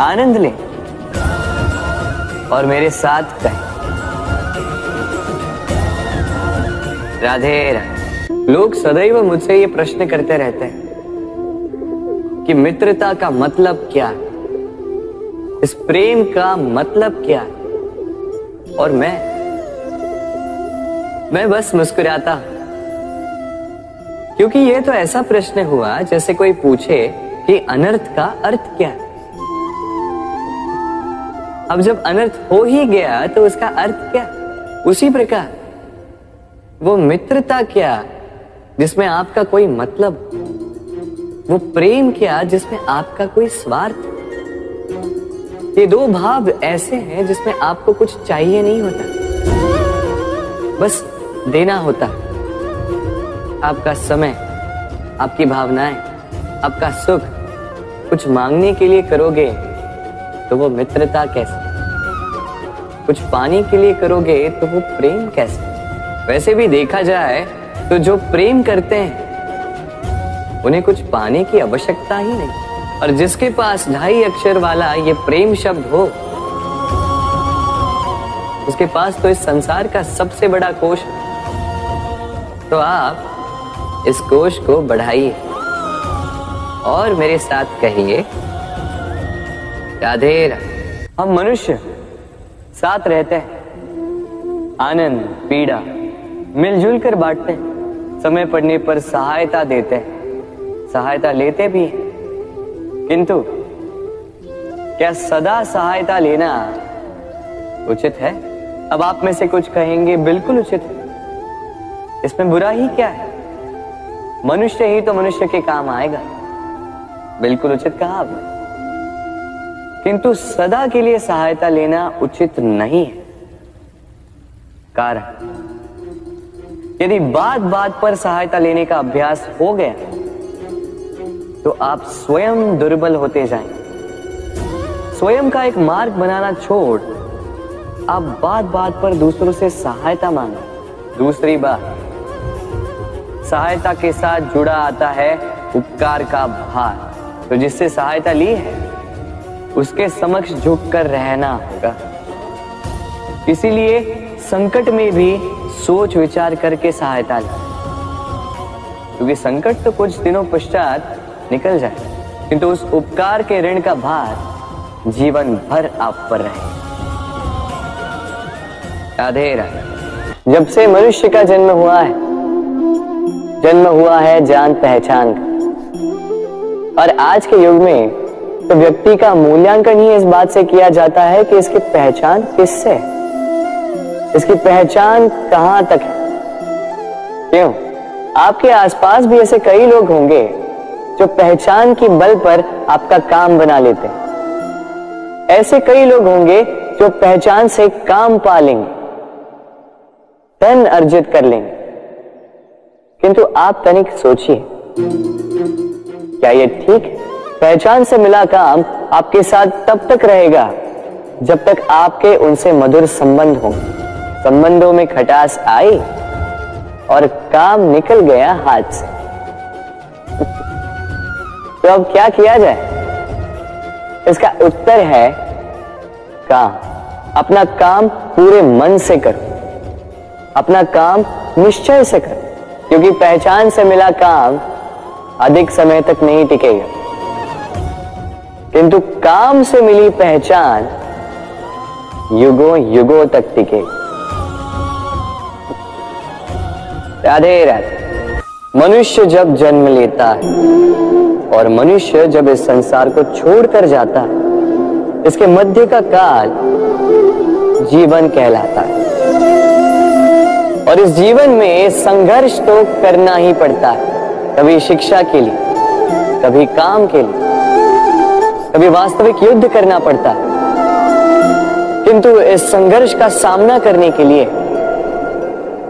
आनंद लें और मेरे साथ कहें। राधे राधे। लोग सदैव मुझसे ये प्रश्न करते रहते हैं कि मित्रता का मतलब क्या है, इस प्रेम का मतलब क्या है, और मैं मैं बस मुस्कुराता हूं, क्योंकि ये तो ऐसा प्रश्न हुआ जैसे कोई पूछे कि अनर्थ का अर्थ क्या है। अब जब अनर्थ हो ही गया तो उसका अर्थ क्या? उसी प्रकार वो मित्रता क्या जिसमें आपका कोई मतलब, वो प्रेम क्या जिसमें आपका कोई स्वार्थ, ये दो भाव ऐसे हैं जिसमें आपको कुछ चाहिए नहीं होता, बस देना होता। आपका समय, आपकी भावनाएं, आपका सुख कुछ मांगने के लिए करोगे तो वो मित्रता कैसे, कुछ पाने के लिए करोगे तो वो प्रेम कैसे। वैसे भी देखा जाए तो जो प्रेम करते हैं उन्हें कुछ पाने की आवश्यकता ही नहीं, और जिसके पास ढाई अक्षर वाला ये प्रेम शब्द हो उसके पास तो इस संसार का सबसे बड़ा कोष है। तो आप इस कोष को बढ़ाइए और मेरे साथ कहिए राधे राधे। हम मनुष्य साथ रहते हैं, आनंद पीड़ा मिलजुल कर बांटते हैं, समय पड़ने पर सहायता देते हैं, सहायता लेते भी हैं, किंतु क्या सदा सहायता लेना उचित है? अब आप में से कुछ कहेंगे बिल्कुल उचित है, इसमें बुरा ही क्या है, मनुष्य ही तो मनुष्य के काम आएगा, बिल्कुल उचित कहा आपने। किंतु सदा के लिए सहायता लेना उचित नहीं है। कारण, यदि बात बात पर सहायता लेने का अभ्यास हो गया तो आप स्वयं दुर्बल होते जाएंगे। स्वयं का एक मार्ग बनाना छोड़ आप बात बात पर दूसरों से सहायता मांगो। दूसरी बात, सहायता के साथ जुड़ा आता है उपकार का भार, तो जिससे सहायता ली है उसके समक्ष झुककर रहना होगा। इसीलिए संकट में भी सोच विचार करके सहायता लें, क्योंकि संकट तो कुछ दिनों पश्चात निकल जाए, किंतु उस उपकार के ऋण का भार जीवन भर आप पर रहे। राधे राधे। जब से मनुष्य का जन्म हुआ है, जन्म हुआ है जान पहचान का, और आज के युग में तो व्यक्ति का मूल्यांकन ही इस बात से किया जाता है कि इसकी पहचान किससे, इसकी पहचान कहां तक है। क्यों? आपके आसपास भी ऐसे कई लोग होंगे जो पहचान की बल पर आपका काम बना लेते हैं, ऐसे कई लोग होंगे जो पहचान से काम पा लेंगे, धन अर्जित कर लेंगे, किंतु आप तनिक सोचिए क्या ये ठीक है? पहचान से मिला काम आपके साथ तब तक रहेगा जब तक आपके उनसे मधुर संबंध हों, संबंधों में खटास आई और काम निकल गया हाथ से। तो अब क्या किया जाए? इसका उत्तर है काम। अपना काम पूरे मन से करो, अपना काम निश्चय से करो, क्योंकि पहचान से मिला काम अधिक समय तक नहीं टिकेगा, किंतु काम से मिली पहचान युगों युगों तक टिके। राधे राधे। मनुष्य जब जन्म लेता है और मनुष्य जब इस संसार को छोड़कर जाता है, इसके मध्य का काल जीवन कहलाता है, और इस जीवन में संघर्ष तो करना ही पड़ता है, कभी शिक्षा के लिए, कभी काम के लिए, कभी वास्तविक युद्ध करना पड़ता है। किंतु इस संघर्ष का सामना करने के लिए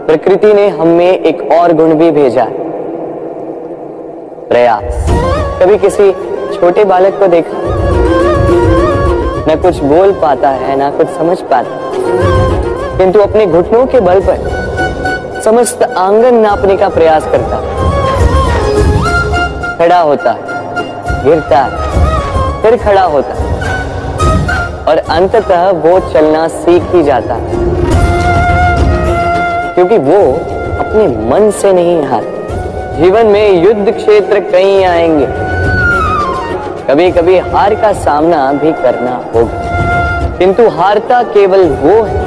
प्रकृति ने हमें एक और गुण भी भेजा, प्रयास। कभी किसी छोटे बालक को देखा, ना कुछ बोल पाता है ना कुछ समझ पाता, किंतु अपने घुटनों के बल पर समस्त आंगन नापने का प्रयास करता, खड़ा होता, गिरता, फिर खड़ा होता, और अंततः वो चलना सीख ही जाता, क्योंकि वो अपने मन से नहीं हारते। जीवन में युद्ध क्षेत्र कई आएंगे, कभी कभी हार का सामना भी करना होगा, किंतु हारता केवल वो है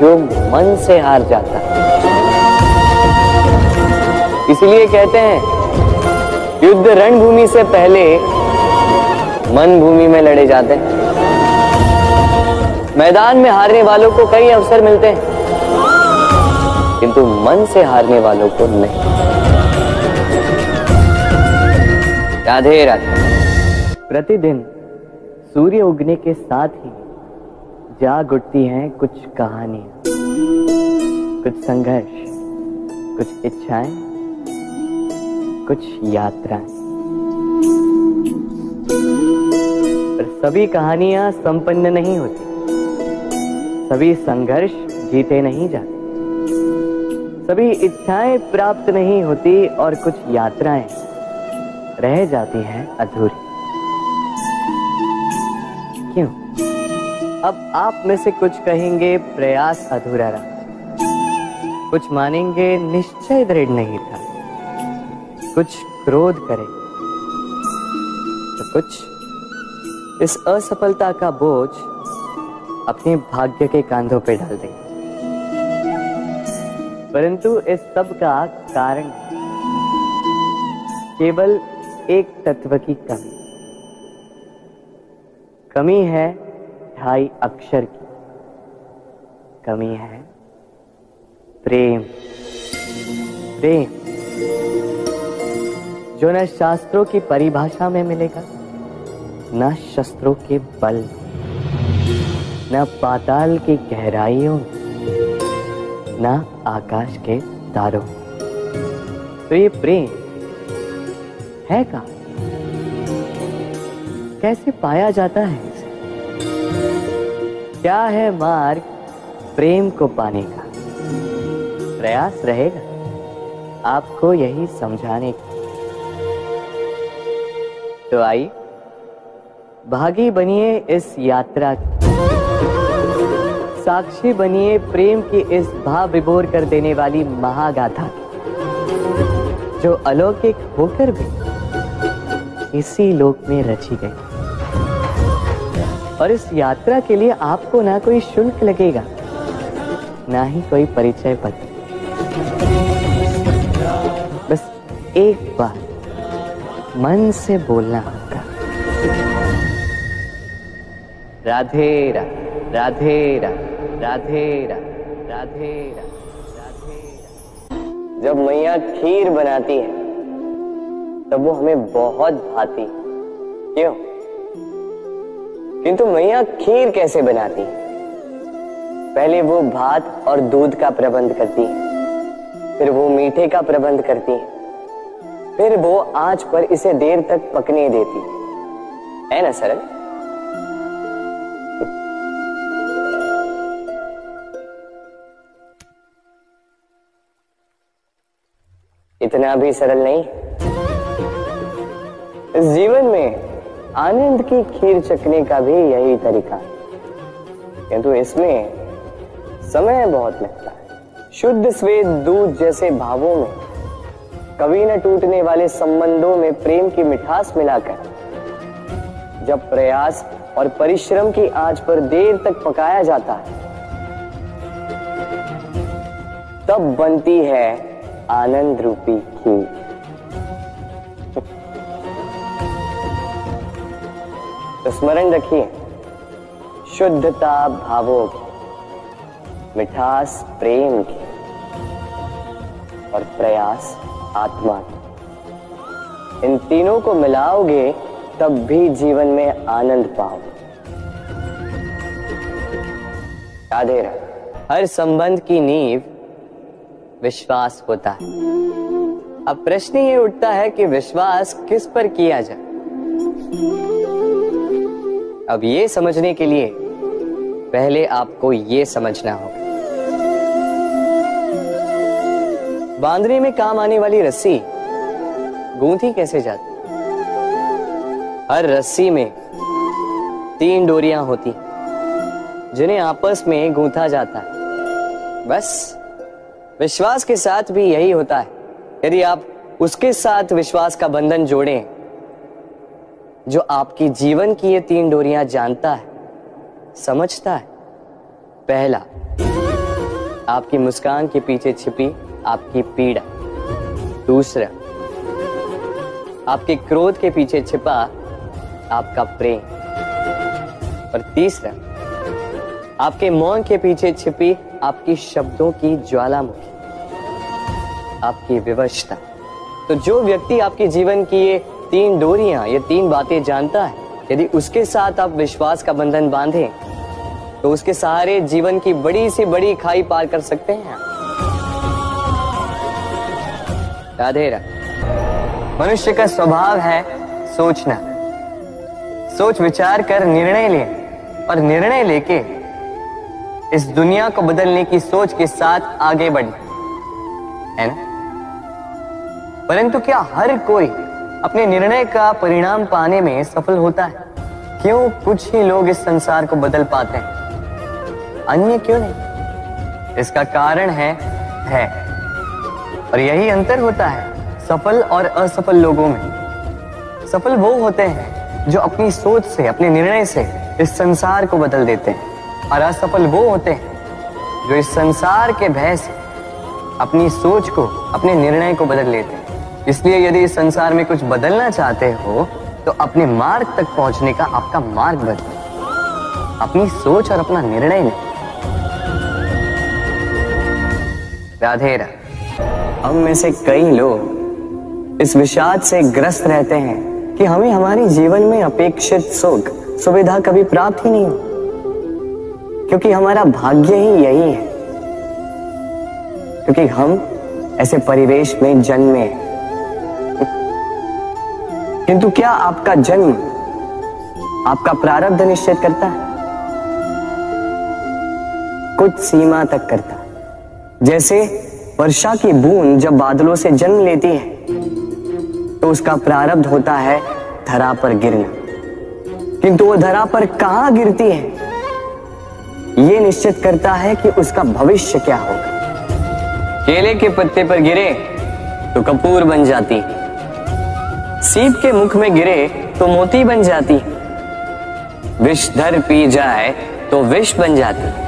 जो मन से हार जाता है। इसलिए कहते हैं युद्ध रणभूमि से पहले मन भूमि में लड़े जाते हैं। मैदान में हारने वालों को कई अवसर मिलते हैं, किंतु मन से हारने वालों को नहीं। राधे राधे। प्रतिदिन सूर्य उगने के साथ ही जाग उठती हैं कुछ कहानियां, कुछ संघर्ष, कुछ इच्छाएं, कुछ यात्राएं। पर सभी कहानियां संपन्न नहीं होती, सभी संघर्ष जीते नहीं जाते, सभी इच्छाएं प्राप्त नहीं होती और कुछ यात्राएं रह जाती हैं अधूरी। क्यों? अब आप में से कुछ कहेंगे प्रयास अधूरा रहा, कुछ मानेंगे निश्चय दृढ़ नहीं था, कुछ क्रोध करें तो कुछ इस असफलता का बोझ अपने भाग्य के कांधों पर डाल देंगे। परंतु इस सब का कारण केवल एक तत्व की कमी कमी है ढाई अक्षर की, कमी है प्रेम। प्रेम जो न शास्त्रों की परिभाषा में मिलेगा, न शस्त्रों के बल, न पाताल की गहराइयों, न आकाश के तारों। तो ये प्रेम है कहाँ? कैसे पाया जाता है इसे? क्या है मार्ग प्रेम को पाने का? प्रयास रहेगा आपको यही समझाने का। तो आई भागी बनिए इस यात्रा की, साक्षी बनिए प्रेम की इस भाव विभोर कर देने वाली महागाथा की, जो अलौकिक होकर भी इसी लोक में रची गई। और इस यात्रा के लिए आपको ना कोई शुल्क लगेगा, ना ही कोई परिचय पत्र। बस एक बार मन से बोलना होगा। राधे राधे राधे राधे राधे राधे। जब मैया खीर बनाती है तब वो हमें बहुत भाती, क्यों? किंतु मैया खीर कैसे बनाती है? पहले वो भात और दूध का प्रबंध करती है, फिर वो मीठे का प्रबंध करती है, फिर वो आंच पर इसे देर तक पकने देती है, ना सरल? इतना भी सरल नहीं। इस जीवन में आनंद की खीर चखने का भी यही तरीका है, किंतु इसमें समय बहुत लगता है। शुद्ध श्वेत दूध जैसे भावों में, कभी न टूटने वाले संबंधों में प्रेम की मिठास मिलाकर जब प्रयास और परिश्रम की आंच पर देर तक पकाया जाता है, तब बनती है आनंद रूपी खीर। तो स्मरण रखिए, शुद्धता भावों की, मिठास प्रेम की और प्रयास आत्मा। इन तीनों को मिलाओगे तब भी जीवन में आनंद पाओगे। राधे राधे। हर संबंध की नींव विश्वास होता है। अब प्रश्न ये उठता है कि विश्वास किस पर किया जाए? अब ये समझने के लिए पहले आपको ये समझना होगा, बांधने में काम आने वाली रस्सी गूंथी कैसे जाती? हर रस्सी में तीन डोरियां होती जिन्हें आपस में गूंथा जाता है। बस विश्वास के साथ भी यही होता है। यदि आप उसके साथ विश्वास का बंधन जोड़ें जो आपकी जीवन की ये तीन डोरियां जानता है, समझता है। पहला, आपकी मुस्कान के पीछे छिपी आपकी पीड़ा। दूसरा, आपके क्रोध के पीछे छिपा आपका प्रेम। और तीसरा, आपके मौन के पीछे छिपी आपकी शब्दों की ज्वालामुखी, आपकी विवशता। तो जो व्यक्ति आपके जीवन की ये तीन डोरियां, ये तीन बातें जानता है, यदि उसके साथ आप विश्वास का बंधन बांधें तो उसके सहारे जीवन की बड़ी से बड़ी खाई पार कर सकते हैं। राधे राधे। मनुष्य का स्वभाव है सोचना। सोच विचार कर निर्णय लें और निर्णय लेके इस दुनिया को बदलने की सोच के साथ आगे बढ़ना है ना। परंतु क्या हर कोई अपने निर्णय का परिणाम पाने में सफल होता है? क्यों कुछ ही लोग इस संसार को बदल पाते हैं, अन्य क्यों नहीं? इसका कारण है है और यही अंतर होता है सफल और असफल लोगों में। सफल वो होते हैं जो अपनी सोच से, अपने निर्णय से इस संसार को बदल देते हैं, और असफल वो होते हैं जो इस संसार के भय से अपनी सोच को, अपने निर्णय को बदल लेते हैं। इसलिए यदि इस संसार में कुछ बदलना चाहते हो तो अपने मार्ग तक पहुंचने का आपका मार्ग बदलो, अपनी सोच और अपना निर्णय नहीं। राधे राधे। हम में से कई लोग इस विषाद से ग्रस्त रहते हैं कि हमें हमारे जीवन में अपेक्षित सुख सुविधा कभी प्राप्त ही नहीं हो, क्योंकि हमारा भाग्य ही यही है, क्योंकि हम ऐसे परिवेश में जन्मे। किंतु क्या आपका जन्म आपका प्रारब्ध निश्चित करता है? कुछ सीमा तक करता है। जैसे वर्षा की बूंद जब बादलों से जन्म लेती है तो उसका प्रारब्ध होता है धरा पर गिरना, किंतु वो धरा पर कहां गिरती है ये निश्चित करता है कि उसका भविष्य क्या होगा। केले के पत्ते पर गिरे तो कपूर बन जाती, सीप के मुख में गिरे तो मोती बन जाती, विषधर पी जाए तो विष बन जाती।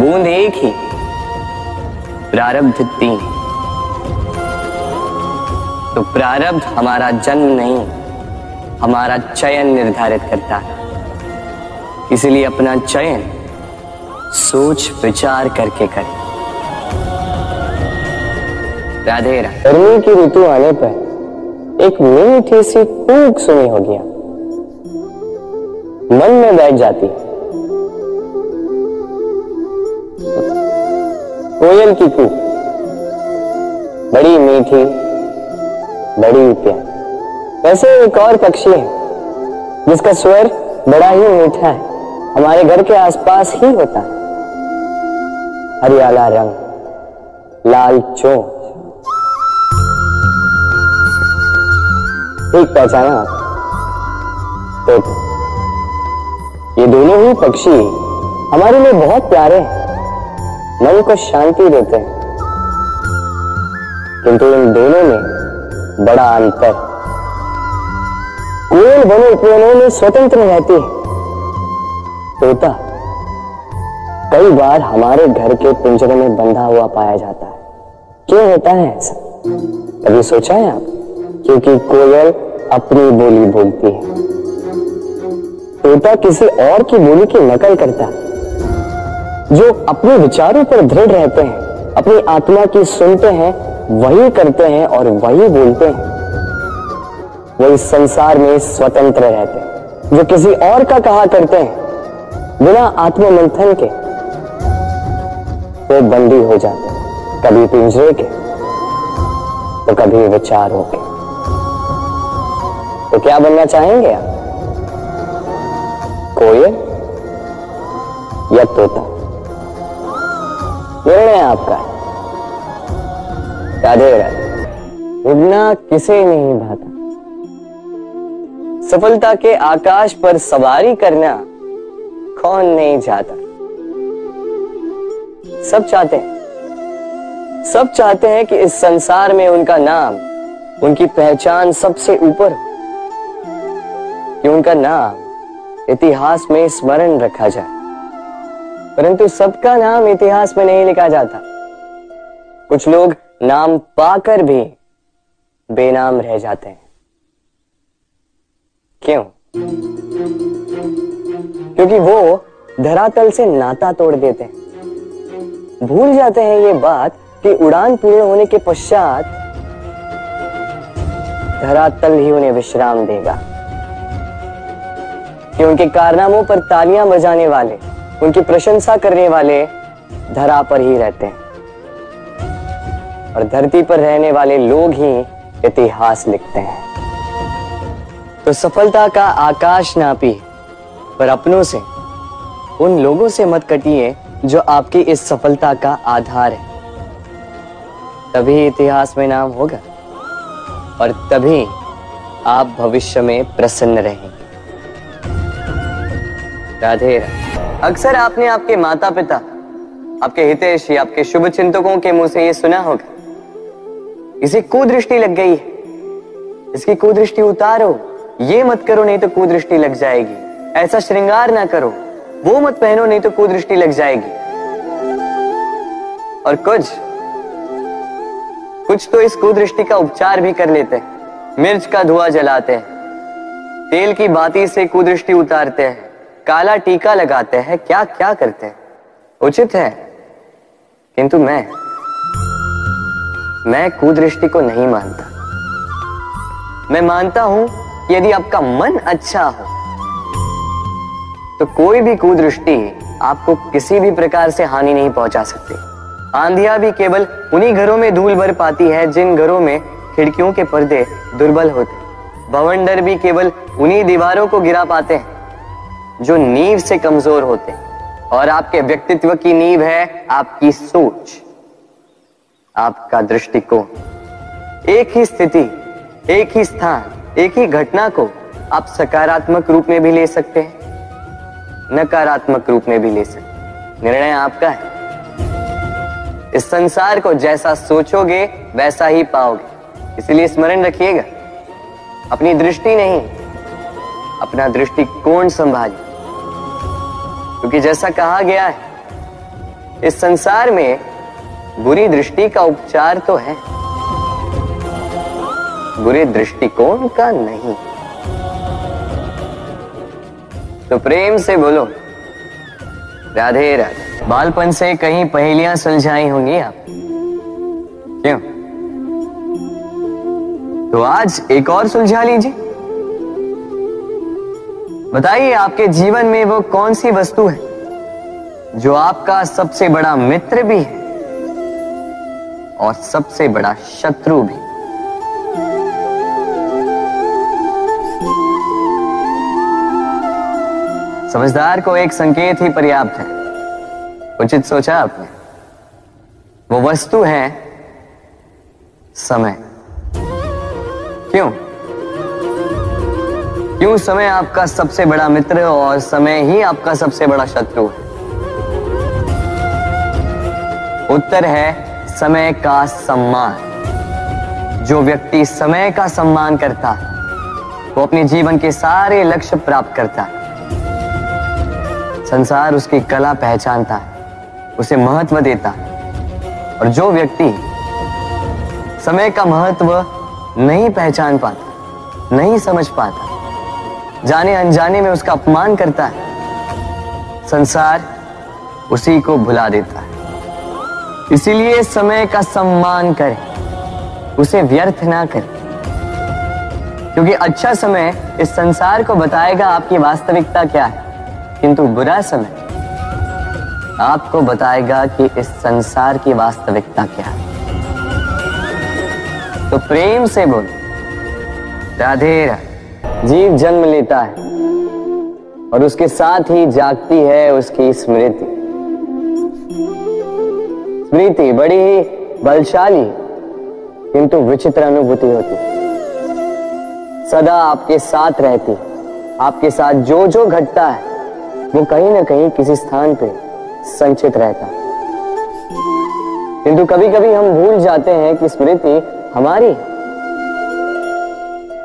बूंद एक ही, प्रारब्ध तीन। तो प्रारब्ध हमारा जन्म नहीं, हमारा चयन निर्धारित करता है। इसलिए अपना चयन सोच विचार करके करें। राधे राधे। गर्मी की ऋतु आने पर एक मीठी सी कूक सुनी होगी, मन में बैठ जाती। कोयल की कूक बड़ी मीठी, बड़ी प्यारी। वैसे एक और पक्षी है जिसका स्वर बड़ा ही मीठा है, हमारे घर के आसपास ही होता है। हरियाला रंग, लाल चोंच, ठीक पहचाना तो ये दोनों ही पक्षी हमारे लिए बहुत प्यारे हैं, मन को शांति देते हैं। किंतु इन दोनों में बड़ा अंतर। कोयल वन उपवनों में स्वतंत्र रहती है, तोता कई बार हमारे घर के पिंजरे में बंधा हुआ पाया जाता है। क्यों होता है ऐसा, कभी सोचा है आप? क्योंकि कोयल अपनी बोली बोलती है, तोता किसी और की बोली की नकल करता है। जो अपने विचारों पर दृढ़ रहते हैं, अपनी आत्मा की सुनते हैं, वही करते हैं और वही बोलते हैं, वो इस संसार में स्वतंत्र रहते हैं। जो किसी और का कहा करते हैं बिना आत्ममंथन के, वो बंदी हो जाते, कभी पिंजरे के तो कभी विचारों के। तो क्या बनना चाहेंगे आप, कोयल या तोता? निर्णय आपका है। राधे राधे। उड़ना किसे नहीं भाता, सफलता के आकाश पर सवारी करना कौन नहीं चाहता। सब चाहते हैं, सब चाहते हैं कि इस संसार में उनका नाम, उनकी पहचान सबसे ऊपर हो, कि उनका नाम इतिहास में स्मरण रखा जाए। परंतु सबका नाम इतिहास में नहीं लिखा जाता। कुछ लोग नाम पाकर भी बेनाम रह जाते हैं। क्यों? क्योंकि वो धरातल से नाता तोड़ देते हैं, भूल जाते हैं ये बात कि उड़ान पूर्ण होने के पश्चात धरातल ही उन्हें विश्राम देगा। कि उनके कारनामों पर तालियां बजाने वाले, उनकी प्रशंसा करने वाले धरा पर ही रहते हैं, और धरती पर रहने वाले लोग ही इतिहास लिखते हैं। तो सफलता का आकाश नापिए, पर अपनों से, उन लोगों से मत कटिए जो आपकी इस सफलता का आधार है। तभी इतिहास में नाम होगा और तभी आप भविष्य में प्रसन्न रहेंगे। राधे राधे। अक्सर आपने आपके माता पिता, आपके हितैषी, आपके शुभ चिंतकों के मुंह से यह सुना होगा, इसे कुदृष्टि लग गई है, इसकी कुदृष्टि उतारो, ये मत करो नहीं तो कुदृष्टि लग जाएगी, ऐसा श्रृंगार ना करो, वो मत पहनो नहीं तो कुदृष्टि लग जाएगी। और कुछ कुछ तो इस कुदृष्टि का उपचार भी कर लेते हैं। मिर्च का धुआं जलाते हैं, तेल की बाती से कुदृष्टि उतारते हैं, काला टीका लगाते हैं, क्या क्या करते हैं। उचित है, किंतु मैं मैं कुदृष्टि को नहीं मानता। मैं मानता हूं यदि आपका मन अच्छा हो तो कोई भी कुदृष्टि आपको किसी भी प्रकार से हानि नहीं पहुंचा सकती। आंधियां भी केवल उन्हीं घरों में धूल भर पाती है जिन घरों में खिड़कियों के पर्दे दुर्बल होते। भवंडर भी केवल उन्हीं दीवारों को गिरा पाते हैं जो नींव से कमजोर होते। और आपके व्यक्तित्व की नींव है आपकी सोच, आपका दृष्टिकोण। एक ही स्थिति, एक ही स्थान, एक ही घटना को आप सकारात्मक रूप में भी ले सकते हैं, नकारात्मक रूप में भी ले सकते हैं। निर्णय आपका है। इस संसार को जैसा सोचोगे वैसा ही पाओगे। इसलिए स्मरण रखिएगा, अपनी दृष्टि नहीं, अपना दृष्टिकोण संभालिए। क्योंकि जैसा कहा गया है, इस संसार में बुरी दृष्टि का उपचार तो है, बुरे दृष्टिकोण का नहीं। तो प्रेम से बोलो राधे राधे। बालपन से कहीं पहेलियां सुलझाई होंगी आप, क्यों? तो आज एक और सुलझा लीजिए। बताइए आपके जीवन में वो कौन सी वस्तु है जो आपका सबसे बड़ा मित्र भी है और सबसे बड़ा शत्रु भी। समझदार को एक संकेत ही पर्याप्त है। उचित सोचा आपने। वो वस्तु है समय। क्यों? क्यों समय आपका सबसे बड़ा मित्र और समय ही आपका सबसे बड़ा शत्रु है? उत्तर है समय का सम्मान। जो व्यक्ति समय का सम्मान करता है वो अपने जीवन के सारे लक्ष्य प्राप्त करता है। संसार उसकी कला पहचानता है, उसे महत्व देता है। और जो व्यक्ति समय का महत्व नहीं पहचान पाता, नहीं समझ पाता, जाने अनजाने में उसका अपमान करता है, संसार उसी को भुला देता है। इसीलिए समय का सम्मान करें, उसे व्यर्थ ना करें। क्योंकि अच्छा समय इस संसार को बताएगा आपकी वास्तविकता क्या है, किंतु बुरा समय आपको बताएगा कि इस संसार की वास्तविकता क्या है। तो प्रेम से बोलो राधे राधे। जीव जन्म लेता है और उसके साथ ही जागती है उसकी स्मृति। स्मृति बड़ी ही बलशाली किंतु विचित्र अनुभूति होती, सदा आपके साथ रहती। आपके साथ जो जो घटता है वो कहीं ना कहीं किसी स्थान पे संचित रहता। किंतु कभी कभी हम भूल जाते हैं कि स्मृति हमारी है,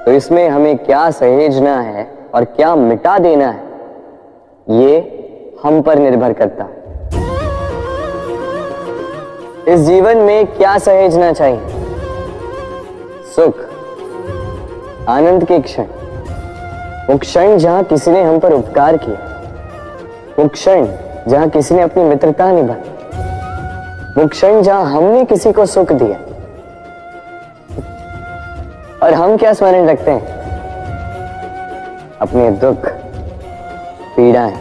तो इसमें हमें क्या सहेजना है और क्या मिटा देना है ये हम पर निर्भर करता है। इस जीवन में क्या सहेजना चाहिए? सुख, आनंद के क्षण, वो क्षण जहां किसी ने हम पर उपकार किया, वो क्षण जहां किसी ने अपनी मित्रता निभाई, वो क्षण जहां हमने किसी को सुख दिया। और हम क्या स्मरण रखते हैं? अपने दुख, पीड़ाएं।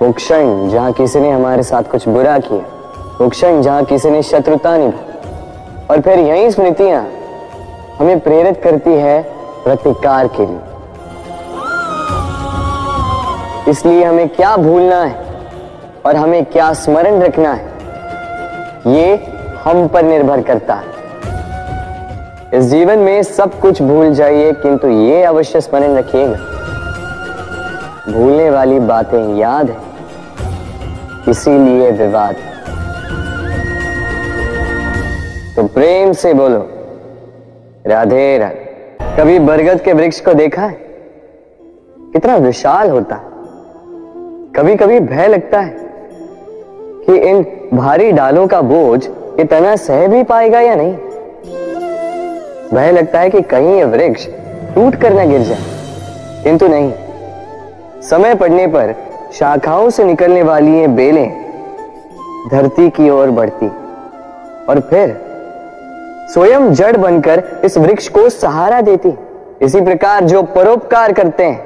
वो क्षण जहां किसी ने हमारे साथ कुछ बुरा किया, वो क्षण जहां किसी ने शत्रुता निभाई। और फिर यही स्मृतियां हमें प्रेरित करती है प्रतिकार के लिए। इसलिए हमें क्या भूलना है और हमें क्या स्मरण रखना है ये हम पर निर्भर करता है। इस जीवन में सब कुछ भूल जाइए किंतु ये अवश्य स्मरण रखिएगा, भूलने वाली बातें याद है इसीलिए विवाद। तो प्रेम से बोलो राधे राधे। कभी बरगद के वृक्ष को देखा है? कितना विशाल होता है। कभी कभी भय लगता है कि इन भारी डालों का बोझ इतना सह भी पाएगा या नहीं। भय लगता है कि कहीं ये वृक्ष टूट कर न गिर जाए, किंतु नहीं, समय पड़ने पर शाखाओं से निकलने वाली ये बेलें धरती की ओर बढ़ती और फिर स्वयं जड़ बनकर इस वृक्ष को सहारा देती। इसी प्रकार जो परोपकार करते हैं,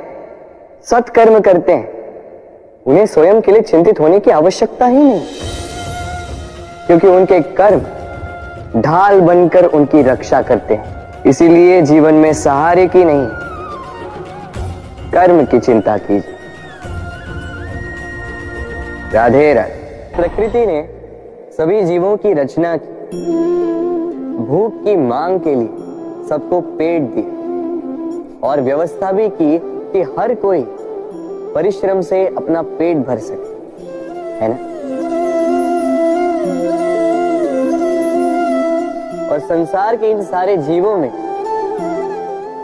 सत्कर्म करते हैं, उन्हें स्वयं के लिए चिंतित होने की आवश्यकता ही नहीं, क्योंकि उनके कर्म ढाल बनकर उनकी रक्षा करते हैं। इसीलिए जीवन में सहारे की नहीं, कर्म की चिंता कीजिए। राधे राधे। प्रकृति ने सभी जीवों की रचना की, भूख की मांग के लिए सबको पेट दिया और व्यवस्था भी की कि हर कोई परिश्रम से अपना पेट भर सके, है ना। और संसार के इन सारे जीवों में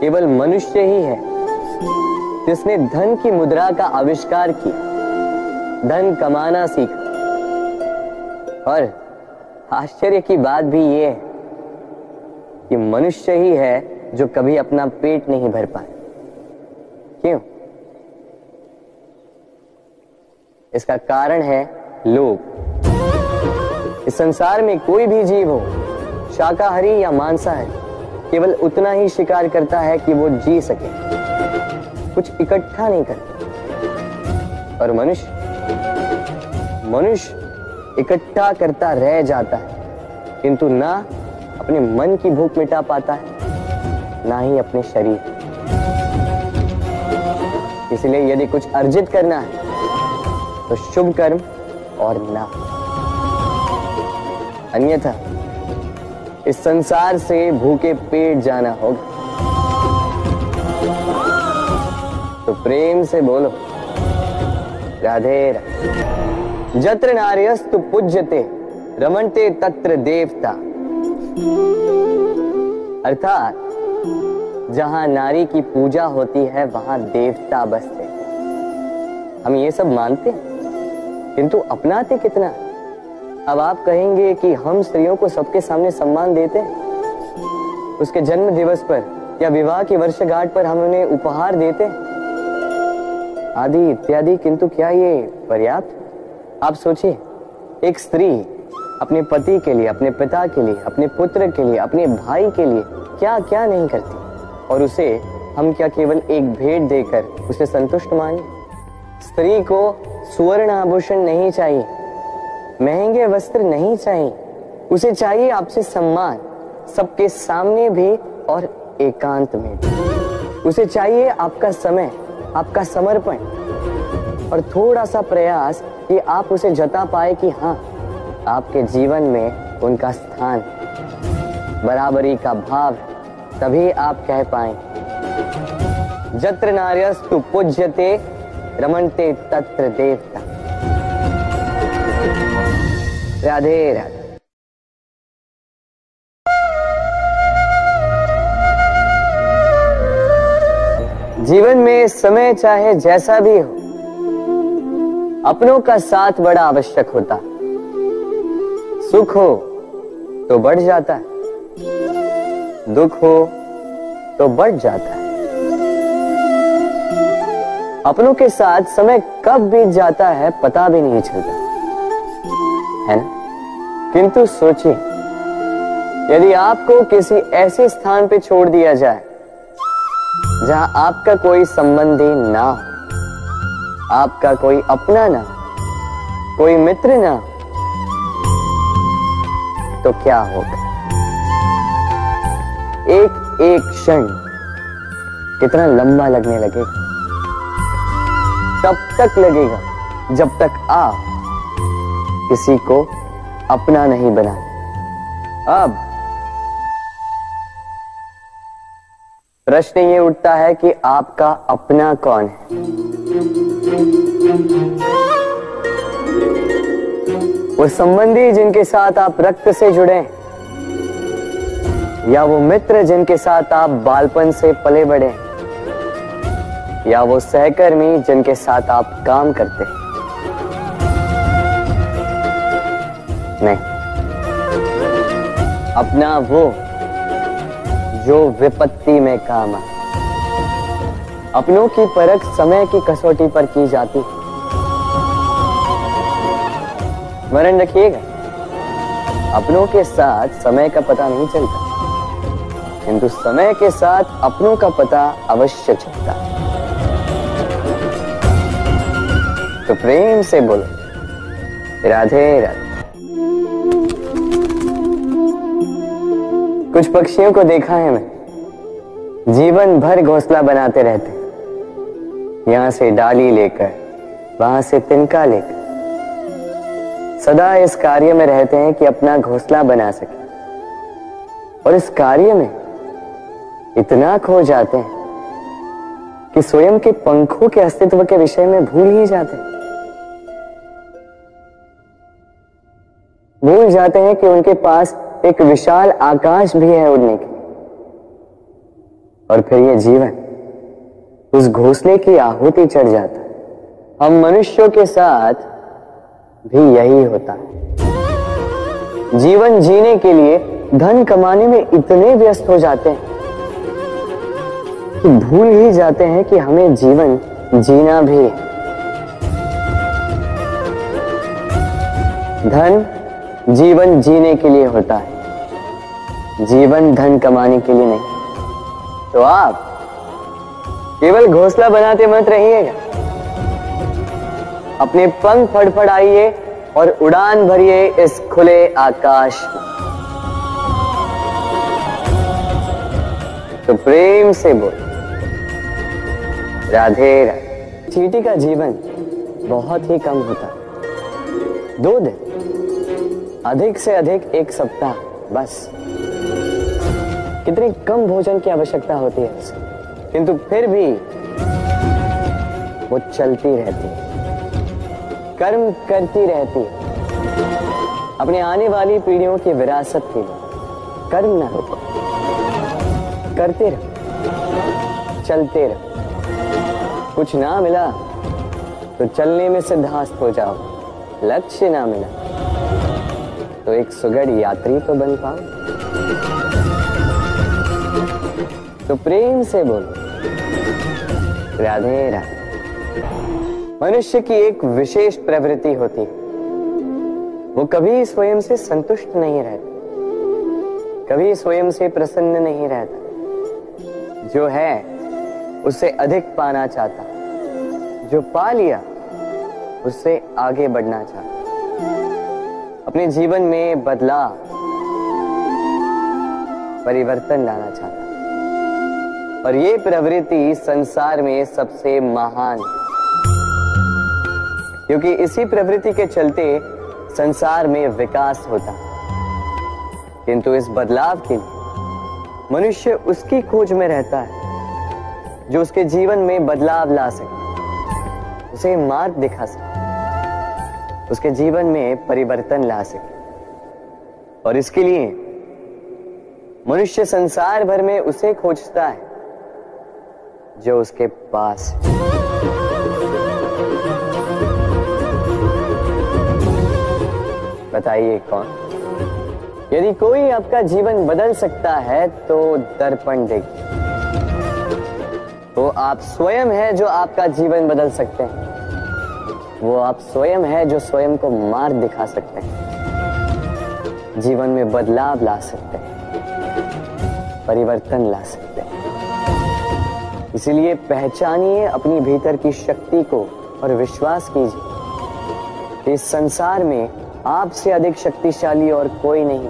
केवल मनुष्य ही है जिसने धन की मुद्रा का आविष्कार किया, धन कमाना सीखा। और आश्चर्य की बात भी यह है कि मनुष्य ही है जो कभी अपना पेट नहीं भर पाए। क्यों? इसका कारण है लोभ। इस संसार में कोई भी जीव हो, शाकाहारी या मांसाहारी, केवल उतना ही शिकार करता है कि वो जी सके, कुछ इकट्ठा नहीं करता। और मनुष्य मनुष्य इकट्ठा करता रह जाता है, किंतु ना अपने मन की भूख मिटा पाता है ना ही अपने शरीर। इसलिए यदि कुछ अर्जित करना है तो शुभ कर्म और ना, अन्यथा इस संसार से भूखे पेट जाना होगा। तो प्रेम से बोलो राधे राधे। जत्र नार्यस्तु पूज्यते रमन्ते तत्र देवता, अर्थात जहां नारी की पूजा होती है वहां देवता बसते। हम ये सब मानते हैं किंतु अपनाते कितना? अब आप कहेंगे कि हम स्त्रियों को सबके सामने सम्मान देते हैं, उसके जन्म दिवस पर या विवाह की वर्षगांठ पर हम उन्हें उपहार देते हैं आदि इत्यादि, किंतु क्या ये पर्याप्त? आप सोचिए, एक स्त्री अपने पति के लिए, अपने पिता के लिए, अपने पुत्र के लिए, अपने भाई के लिए क्या क्या नहीं करती, और उसे हम क्या केवल एक भेंट देकर उसे संतुष्ट माने? स्त्री को सुवर्ण आभूषण नहीं चाहिए, महंगे वस्त्र नहीं चाहिए, उसे चाहिए आपसे सम्मान, सबके सामने भी और एकांत में भी। उसे चाहिए आपका समय, आपका समर्पण और थोड़ा सा प्रयास कि आप उसे जता पाए कि हाँ, आपके जीवन में उनका स्थान बराबरी का भाव, तभी आप कह पाएं जत्र नार्यस्तु पूज्यते रमन्ते तत्र देवता। राधे राधे। जीवन में समय चाहे जैसा भी हो, अपनों का साथ बड़ा आवश्यक होता है। सुख हो तो बढ़ जाता है, दुख हो तो बढ़ जाता है। अपनों के साथ समय कब बीत जाता है पता भी नहीं चलता है ना। किंतु सोचिए, यदि आपको किसी ऐसे स्थान पे छोड़ दिया जाए जहां आपका कोई संबंधी ना हो, आपका कोई अपना ना, कोई मित्र ना, तो क्या होगा? एक एक क्षण कितना लंबा लगने लगेगा, तब तक लगेगा जब तक आप किसी को अपना नहीं बनाते। अब प्रश्न ये उठता है कि आपका अपना कौन है? वो संबंधी जिनके साथ आप रक्त से जुड़े, या वो मित्र जिनके साथ आप बालपन से पले बढ़े, या वो सहकर्मी जिनके साथ आप काम करते हैं? नहीं, अपना वो जो विपत्ति में काम आए। अपनों की परख समय की कसौटी पर की जाती है। स्मरण रखिएगा, अपनों के साथ समय का पता नहीं चलता, किंतु समय के साथ अपनों का पता अवश्य चलता है। तो प्रेम से बोलो, राधे राधे। कुछ पक्षियों को देखा है मैं, जीवन भर घोंसला बनाते रहते, यहां से डाली लेकर, वहां से तिनका लेकर, सदा इस कार्य में रहते हैं कि अपना घोंसला बना सके, और इस कार्य में इतना खो जाते हैं कि स्वयं के पंखों के अस्तित्व के विषय में भूल ही जाते हैं। भूल जाते हैं कि उनके पास एक विशाल आकाश भी है उड़ने के। और फिर ये जीवन उस घोंसले की आहुति चढ़ जाता है। हम मनुष्यों के साथ भी यही होता है। जीवन जीने के लिए, धन कमाने में इतने व्यस्त हो जाते हैं कि भूल ही जाते हैं कि हमें जीवन जीना भी है। धन जीवन जीने के लिए होता है, जीवन धन कमाने के लिए नहीं। तो आप केवल घोंसला बनाते मत रहिएगा, अपने पंख फड़फड़ाइए और उड़ान भरिए इस खुले आकाश में। तो प्रेम से बोल, राधे राधे। चींटी का जीवन बहुत ही कम होता है, दो दिन, अधिक से अधिक एक सप्ताह, बस। कितने कम भोजन की आवश्यकता होती है उसे, किंतु फिर भी वो चलती रहती है, कर्म करती रहती है। अपने आने वाली पीढ़ियों की विरासत के लिए कर्म ना रोको, करते रहो, चलते रहो। कुछ ना मिला तो चलने में सिद्धास्त हो जाओ, लक्ष्य ना मिला तो एक सुगढ़ यात्री तो बन पाओ। तो प्रेम से बोलो, राधे राधे। मनुष्य की एक विशेष प्रवृत्ति होती है, वो कभी स्वयं से संतुष्ट नहीं रहता, कभी स्वयं से प्रसन्न नहीं रहता। जो है उसे अधिक पाना चाहता, जो पा लिया उससे आगे बढ़ना चाहता। अपने जीवन में बदलाव, परिवर्तन लाना चाहता, और ये प्रवृत्ति संसार में सबसे महान है, क्योंकि इसी प्रवृत्ति के चलते संसार में विकास होता। किंतु इस बदलाव के लिए मनुष्य उसकी खोज में रहता है जो उसके जीवन में बदलाव ला सके, उसे मार्ग दिखा सके, उसके जीवन में परिवर्तन ला सके। और इसके लिए मनुष्य संसार भर में उसे खोजता है जो उसके पास है। बताइए कौन? यदि कोई आपका जीवन बदल सकता है तो दर्पण देखिए। वो आप स्वयं हैं जो आपका जीवन बदल सकते हैं। वो आप स्वयं हैं जो स्वयं को मार्ग दिखा सकते हैं, जीवन में बदलाव ला सकते हैं, परिवर्तन ला सकते हैं। इसलिए पहचानिए अपनी भीतर की शक्ति को और विश्वास कीजिए, इस संसार में आपसे अधिक शक्तिशाली और कोई नहीं।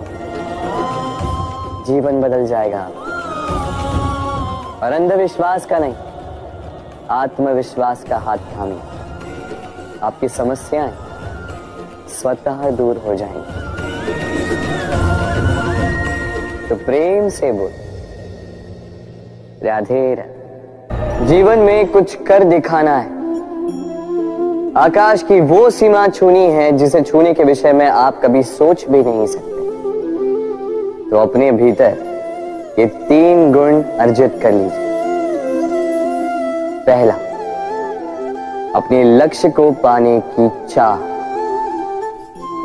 जीवन बदल जाएगा और अंधविश्वास का नहीं, आत्मविश्वास का हाथ थामिए। आपकी समस्याएं स्वतः दूर हो जाएंगी। तो प्रेम से बोल राधे राधे। जीवन में कुछ कर दिखाना है, आकाश की वो सीमा छूनी है जिसे छूने के विषय में आप कभी सोच भी नहीं सकते। तो अपने भीतर ये तीन गुण अर्जित कर लीजिए। पहला, अपने लक्ष्य को पाने की चाह,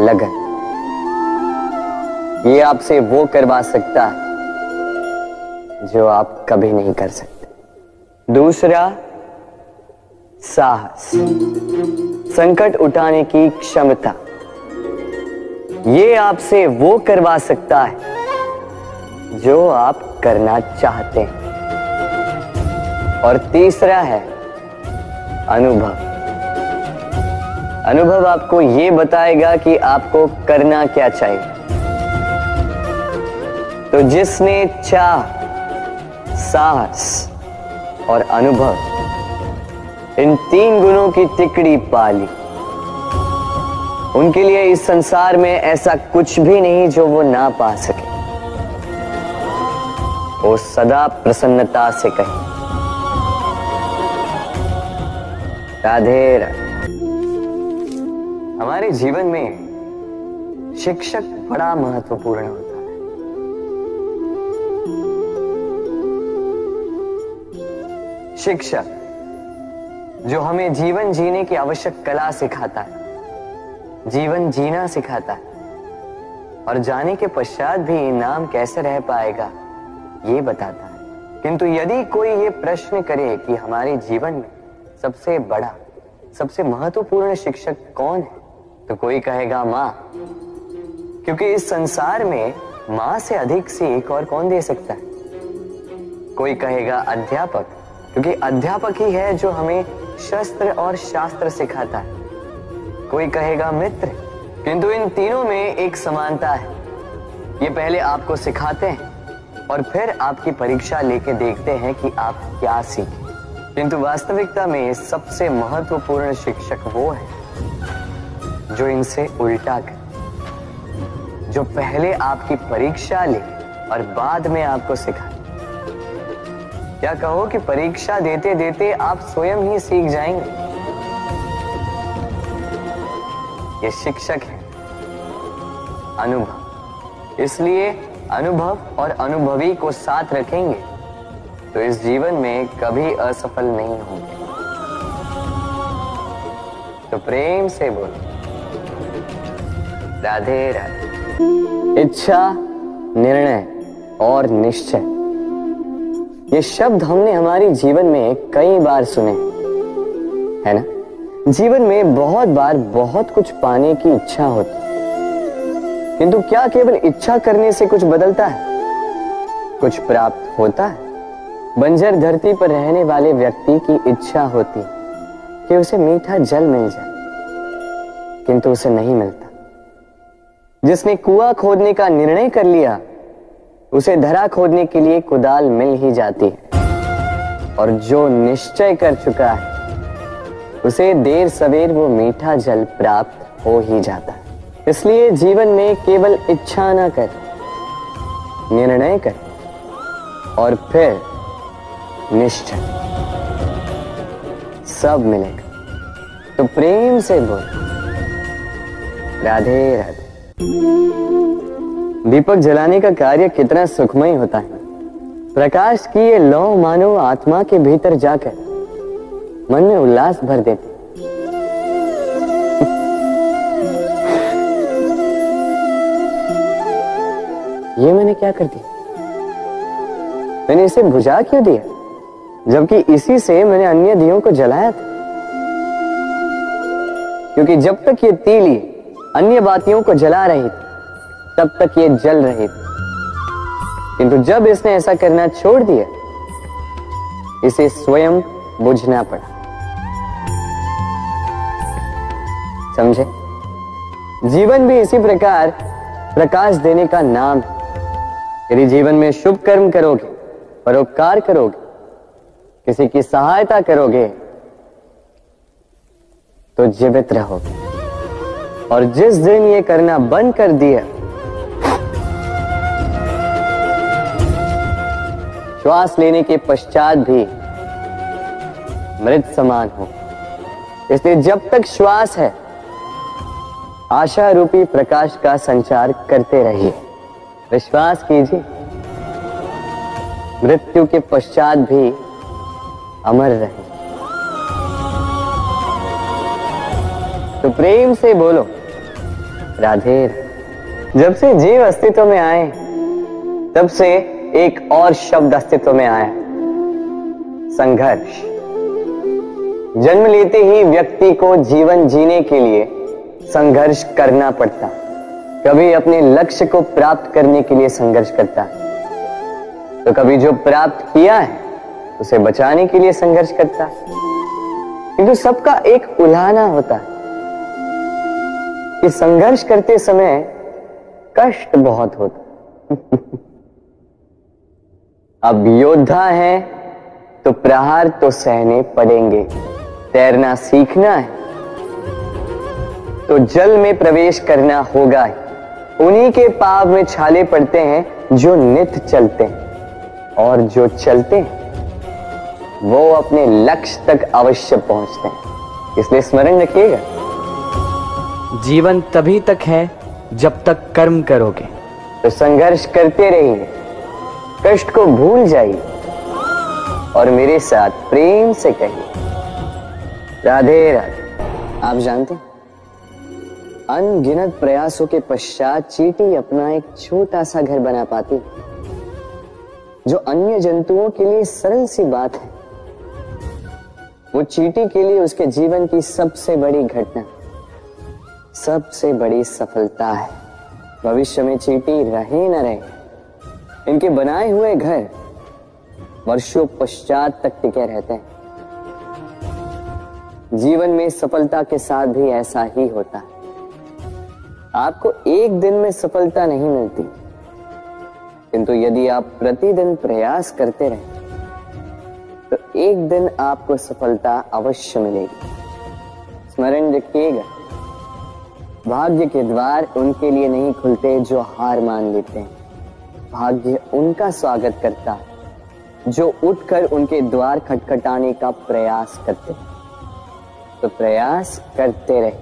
लगन। ये आपसे वो करवा सकता है जो आप कभी नहीं कर सकते। दूसरा, साहस, संकट उठाने की क्षमता। ये आपसे वो करवा सकता है जो आप करना चाहते हैं। और तीसरा है अनुभव। अनुभव आपको ये बताएगा कि आपको करना क्या चाहिए। तो जिसने चाह, साहस और अनुभव, इन तीन गुणों की तिकड़ी पाली, उनके लिए इस संसार में ऐसा कुछ भी नहीं जो वो ना पा सके। वो सदा प्रसन्नता से कहे राधे राधे। हमारे जीवन में शिक्षक बड़ा महत्वपूर्ण होता है। शिक्षक जो हमें जीवन जीने की आवश्यक कला सिखाता है, जीवन जीना सिखाता है, और जाने के पश्चात भी इनाम कैसे रह पाएगा ये बताता है। किंतु यदि कोई ये प्रश्न करे कि हमारे जीवन में सबसे बड़ा, सबसे महत्वपूर्ण शिक्षक कौन है, तो कोई कहेगा माँ, क्योंकि इस संसार में माँ से अधिक सीख और कौन दे सकता है। कोई कहेगा अध्यापक, क्योंकि अध्यापक ही है जो हमें शस्त्र और शास्त्र सिखाता है। कोई कहेगा मित्र, किंतु इन तीनों में एक समानता है, ये पहले आपको सिखाते हैं और फिर आपकी परीक्षा लेके देखते हैं कि आप क्या सीखे। किंतु वास्तविकता में सबसे महत्वपूर्ण शिक्षक वो है जो इनसे उल्टा करे, जो पहले आपकी परीक्षा ले और बाद में आपको सिखाए। क्या कहो कि परीक्षा देते देते आप स्वयं ही सीख जाएंगे। ये शिक्षक है अनुभव। इसलिए अनुभव और अनुभवी को साथ रखेंगे तो इस जीवन में कभी असफल नहीं होंगे। तो प्रेम से बोलो राधे राधे। इच्छा, निर्णय और निश्चय, ये शब्द हमने हमारे जीवन में कई बार सुने है ना। जीवन में बहुत बार बहुत कुछ पाने की इच्छा होती है, किंतु क्या केवल इच्छा करने से कुछ बदलता है, कुछ प्राप्त होता है? बंजर धरती पर रहने वाले व्यक्ति की इच्छा होती कि उसे मीठा जल मिल जाए, किंतु उसे नहीं मिलता। जिसने कुआं खोदने का निर्णय कर लिया, उसे धरा खोदने के लिए कुदाल मिल ही जाती है। और जो निश्चय कर चुका है, उसे देर सवेर वो मीठा जल प्राप्त हो ही जाता है। इसलिए जीवन में केवल इच्छा ना कर, निर्णय कर और फिर निश्चय, सब मिलेगा। तो प्रेम से बोल राधे राधे। दीपक जलाने का कार्य कितना सुखमय होता है, प्रकाश की ये लौ मानो आत्मा के भीतर जाकर मन में उल्लास भर देती। ये मैंने क्या कर दिया? मैंने इसे बुझा क्यों दिया, जबकि इसी से मैंने अन्य दियों को जलाया था? क्योंकि जब तक ये तीली अन्य बातियों को जला रही थी तब तक ये जल रही थी, किंतु जब इसने ऐसा करना छोड़ दिया इसे स्वयं बुझना पड़ा। समझे? जीवन भी इसी प्रकार प्रकाश देने का नाम है। यदि जीवन में शुभ कर्म करोगे, परोपकार करोगे, किसी की सहायता करोगे तो जीवित रहोगे, और जिस दिन ये करना बंद कर दिया, श्वास लेने के पश्चात भी मृत समान हो। इसलिए जब तक श्वास है आशा रूपी प्रकाश का संचार करते रहिए। विश्वास कीजिए, मृत्यु के पश्चात भी अमर रहिए। तो प्रेम से बोलो राधे। जब से जीव अस्तित्व में आए तब से एक और शब्द अस्तित्व में आया, संघर्ष। जन्म लेते ही व्यक्ति को जीवन जीने के लिए संघर्ष करना पड़ता। कभी अपने लक्ष्य को प्राप्त करने के लिए संघर्ष करता है, तो कभी जो प्राप्त किया है उसे बचाने के लिए संघर्ष करता है। किंतु सबका एक उलाहना होता है कि संघर्ष करते समय कष्ट बहुत होता। अब योद्धा है तो प्रहार तो सहने पड़ेंगे। तैरना सीखना है तो जल में प्रवेश करना होगा। उन्हीं के पाव में छाले पड़ते हैं जो नित्य चलते हैं, और जो चलते हैं वो अपने लक्ष्य तक अवश्य पहुंचते हैं। इसलिए स्मरण रखिएगा, जीवन तभी तक है जब तक कर्म करोगे। तो संघर्ष करते रहिए, कष्ट को भूल जाइए, और मेरे साथ प्रेम से कहिए राधे राधे। आप जानते हैं, अनगिनत प्रयासों के पश्चात चींटी अपना एक छोटा सा घर बना पाती, जो अन्य जंतुओं के लिए सरल सी बात है, वो चींटी के लिए उसके जीवन की सबसे बड़ी घटना, सबसे बड़ी सफलता है। भविष्य में चींटी रहे न रहे, इनके बनाए हुए घर वर्षों पश्चात तक टिके रहते हैं। जीवन में सफलता के साथ भी ऐसा ही होता है। आपको एक दिन में सफलता नहीं मिलती, किंतु यदि आप प्रतिदिन प्रयास करते रहें तो एक दिन आपको सफलता अवश्य मिलेगी। स्मरण रखिएगा, भाग्य के द्वार उनके लिए नहीं खुलते जो हार मान लेते हैं। भाग्य उनका स्वागत करता जो उठकर उनके द्वार खटखटाने का प्रयास करते। तो प्रयास करते रहे,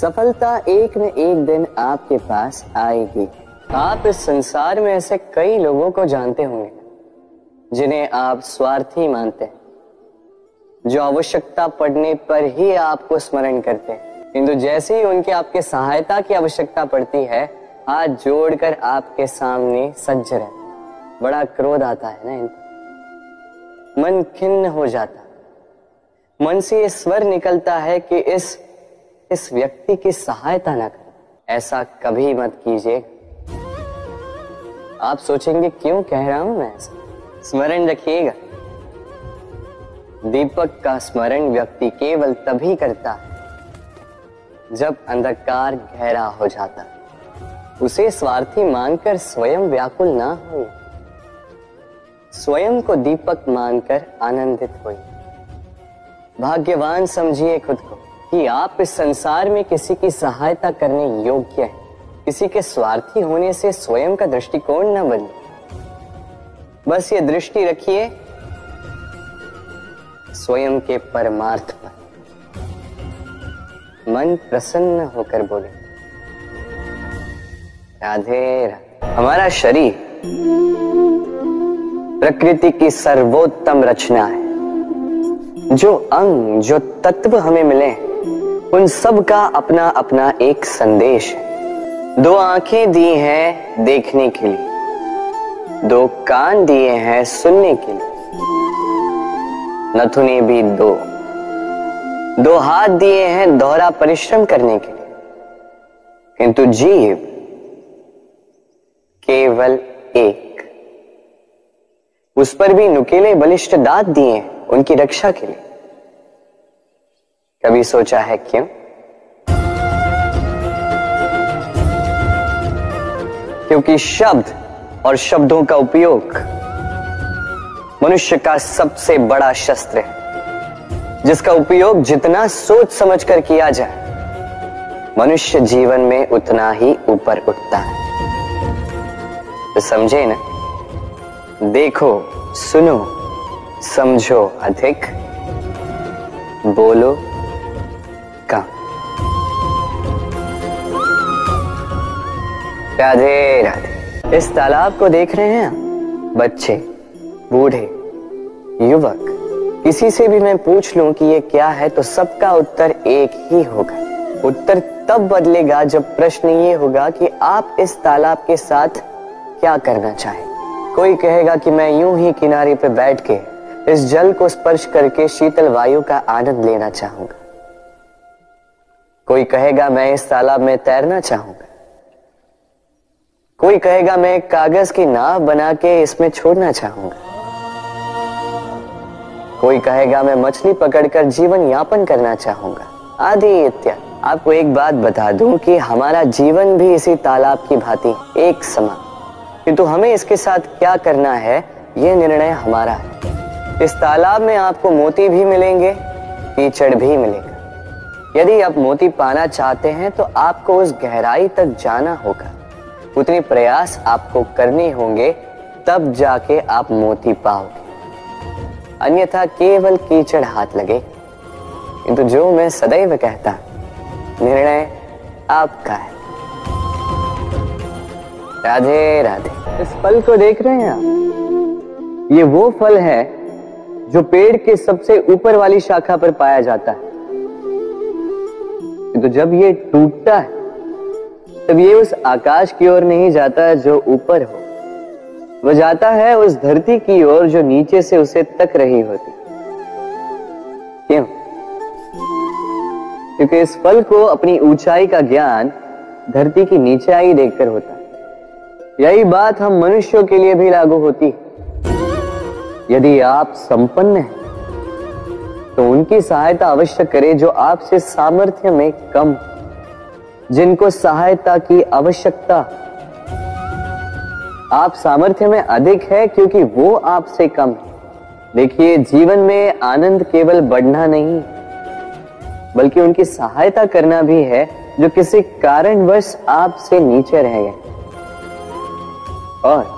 सफलता एक न एक दिन आपके पास आएगी। आप इस संसार में ऐसे कई लोगों को जानते होंगे जिन्हें आप स्वार्थी मानते हैं, जो आवश्यकता पड़ने पर ही आपको स्मरण करते हैं, किंतु जैसे ही उनके आपके सहायता की आवश्यकता पड़ती है हाथ जोड़कर आपके सामने सज्ज रहे। बड़ा क्रोध आता है ना इनको, मन खिन्न हो जाता। मन से ये स्वर निकलता है कि इस इस व्यक्ति की सहायता ना करें। ऐसा कभी मत कीजिए। आप सोचेंगे क्यों कह रहा हूं मैं ऐसा। स्मरण रखिएगा, दीपक का स्मरण व्यक्ति केवल तभी करता है जब अंधकार गहरा हो जाता है। उसे स्वार्थी मानकर स्वयं व्याकुल ना हो, स्वयं को दीपक मानकर आनंदित हो। भाग्यवान समझिए खुद को कि आप इस संसार में किसी की सहायता करने योग्य हैं। किसी के स्वार्थी होने से स्वयं का दृष्टिकोण न बने। बस ये दृष्टि रखिए स्वयं के परमार्थ पर। मन प्रसन्न होकर बोले राधे राधे। हमारा शरीर प्रकृति की सर्वोत्तम रचना है। जो अंग जो तत्व हमें मिले उन सब का अपना अपना एक संदेश है। दो आंखें दी हैं देखने के लिए, दो कान दिए हैं सुनने के लिए, नथुने भी दो दो हाथ दिए हैं दोहरा परिश्रम करने के लिए, किंतु जीव केवल एक। उस पर भी नुकीले बलिष्ठ दांत दिए उनकी रक्षा के लिए। कभी सोचा है क्यों? क्योंकि शब्द और शब्दों का उपयोग मनुष्य का सबसे बड़ा शस्त्र है, जिसका उपयोग जितना सोच समझकर किया जाए मनुष्य जीवन में उतना ही ऊपर उठता है। तो समझे ना, देखो सुनो समझो अधिक, बोलो कम। राधे राधे। इस तालाब को देख रहे हैं आप? बच्चे, बूढ़े, युवक, किसी से भी मैं पूछ लूं कि ये क्या है तो सबका उत्तर एक ही होगा। उत्तर तब बदलेगा जब प्रश्न ये होगा कि आप इस तालाब के साथ क्या करना चाहें। कोई कहेगा कि मैं यूं ही किनारे पर बैठ के इस जल को स्पर्श करके शीतल वायु का आनंद लेना चाहूंगा। कोई कहेगा मैं इस तालाब में तैरना चाहूंगा। कोई कहेगा मैं एक कागज की नाव बना के इसमें छोड़ना चाहूंगा। कोई कहेगा मैं मछली पकड़कर जीवन यापन करना चाहूंगा, आदि इत्यादि। आपको एक बात बता दूं कि हमारा जीवन भी इसी तालाब की भांति एक समान, किंतु हमें इसके साथ क्या करना है यह निर्णय हमारा है। इस तालाब में आपको मोती भी मिलेंगे, कीचड़ भी मिलेगा। यदि आप मोती पाना चाहते हैं तो आपको उस गहराई तक जाना होगा, उतने प्रयास आपको करने होंगे, तब जाके आप मोती पाओगे, अन्यथा केवल कीचड़ हाथ लगे। किंतु जो मैं सदैव कहता, निर्णय आपका है। राधे राधे। इस फल को देख रहे हैं आप? ये वो फल है जो पेड़ के सबसे ऊपर वाली शाखा पर पाया जाता है। तो जब ये टूटता है तब ये उस आकाश की ओर नहीं जाता जो ऊपर हो, वह जाता है उस धरती की ओर जो नीचे से उसे तक रही होती। क्यों? क्योंकि इस फल को अपनी ऊंचाई का ज्ञान धरती की नीचे आई देखकर होता है। यही बात हम मनुष्यों के लिए भी लागू होती है। यदि आप संपन्न हैं तो उनकी सहायता अवश्य करें जो आपसे सामर्थ्य में कम, जिनको सहायता की आवश्यकता। आप सामर्थ्य में अधिक है क्योंकि वो आपसे कम है। देखिए, जीवन में आनंद केवल बढ़ना नहीं बल्कि उनकी सहायता करना भी है जो किसी कारणवश आपसे नीचे रह गए। और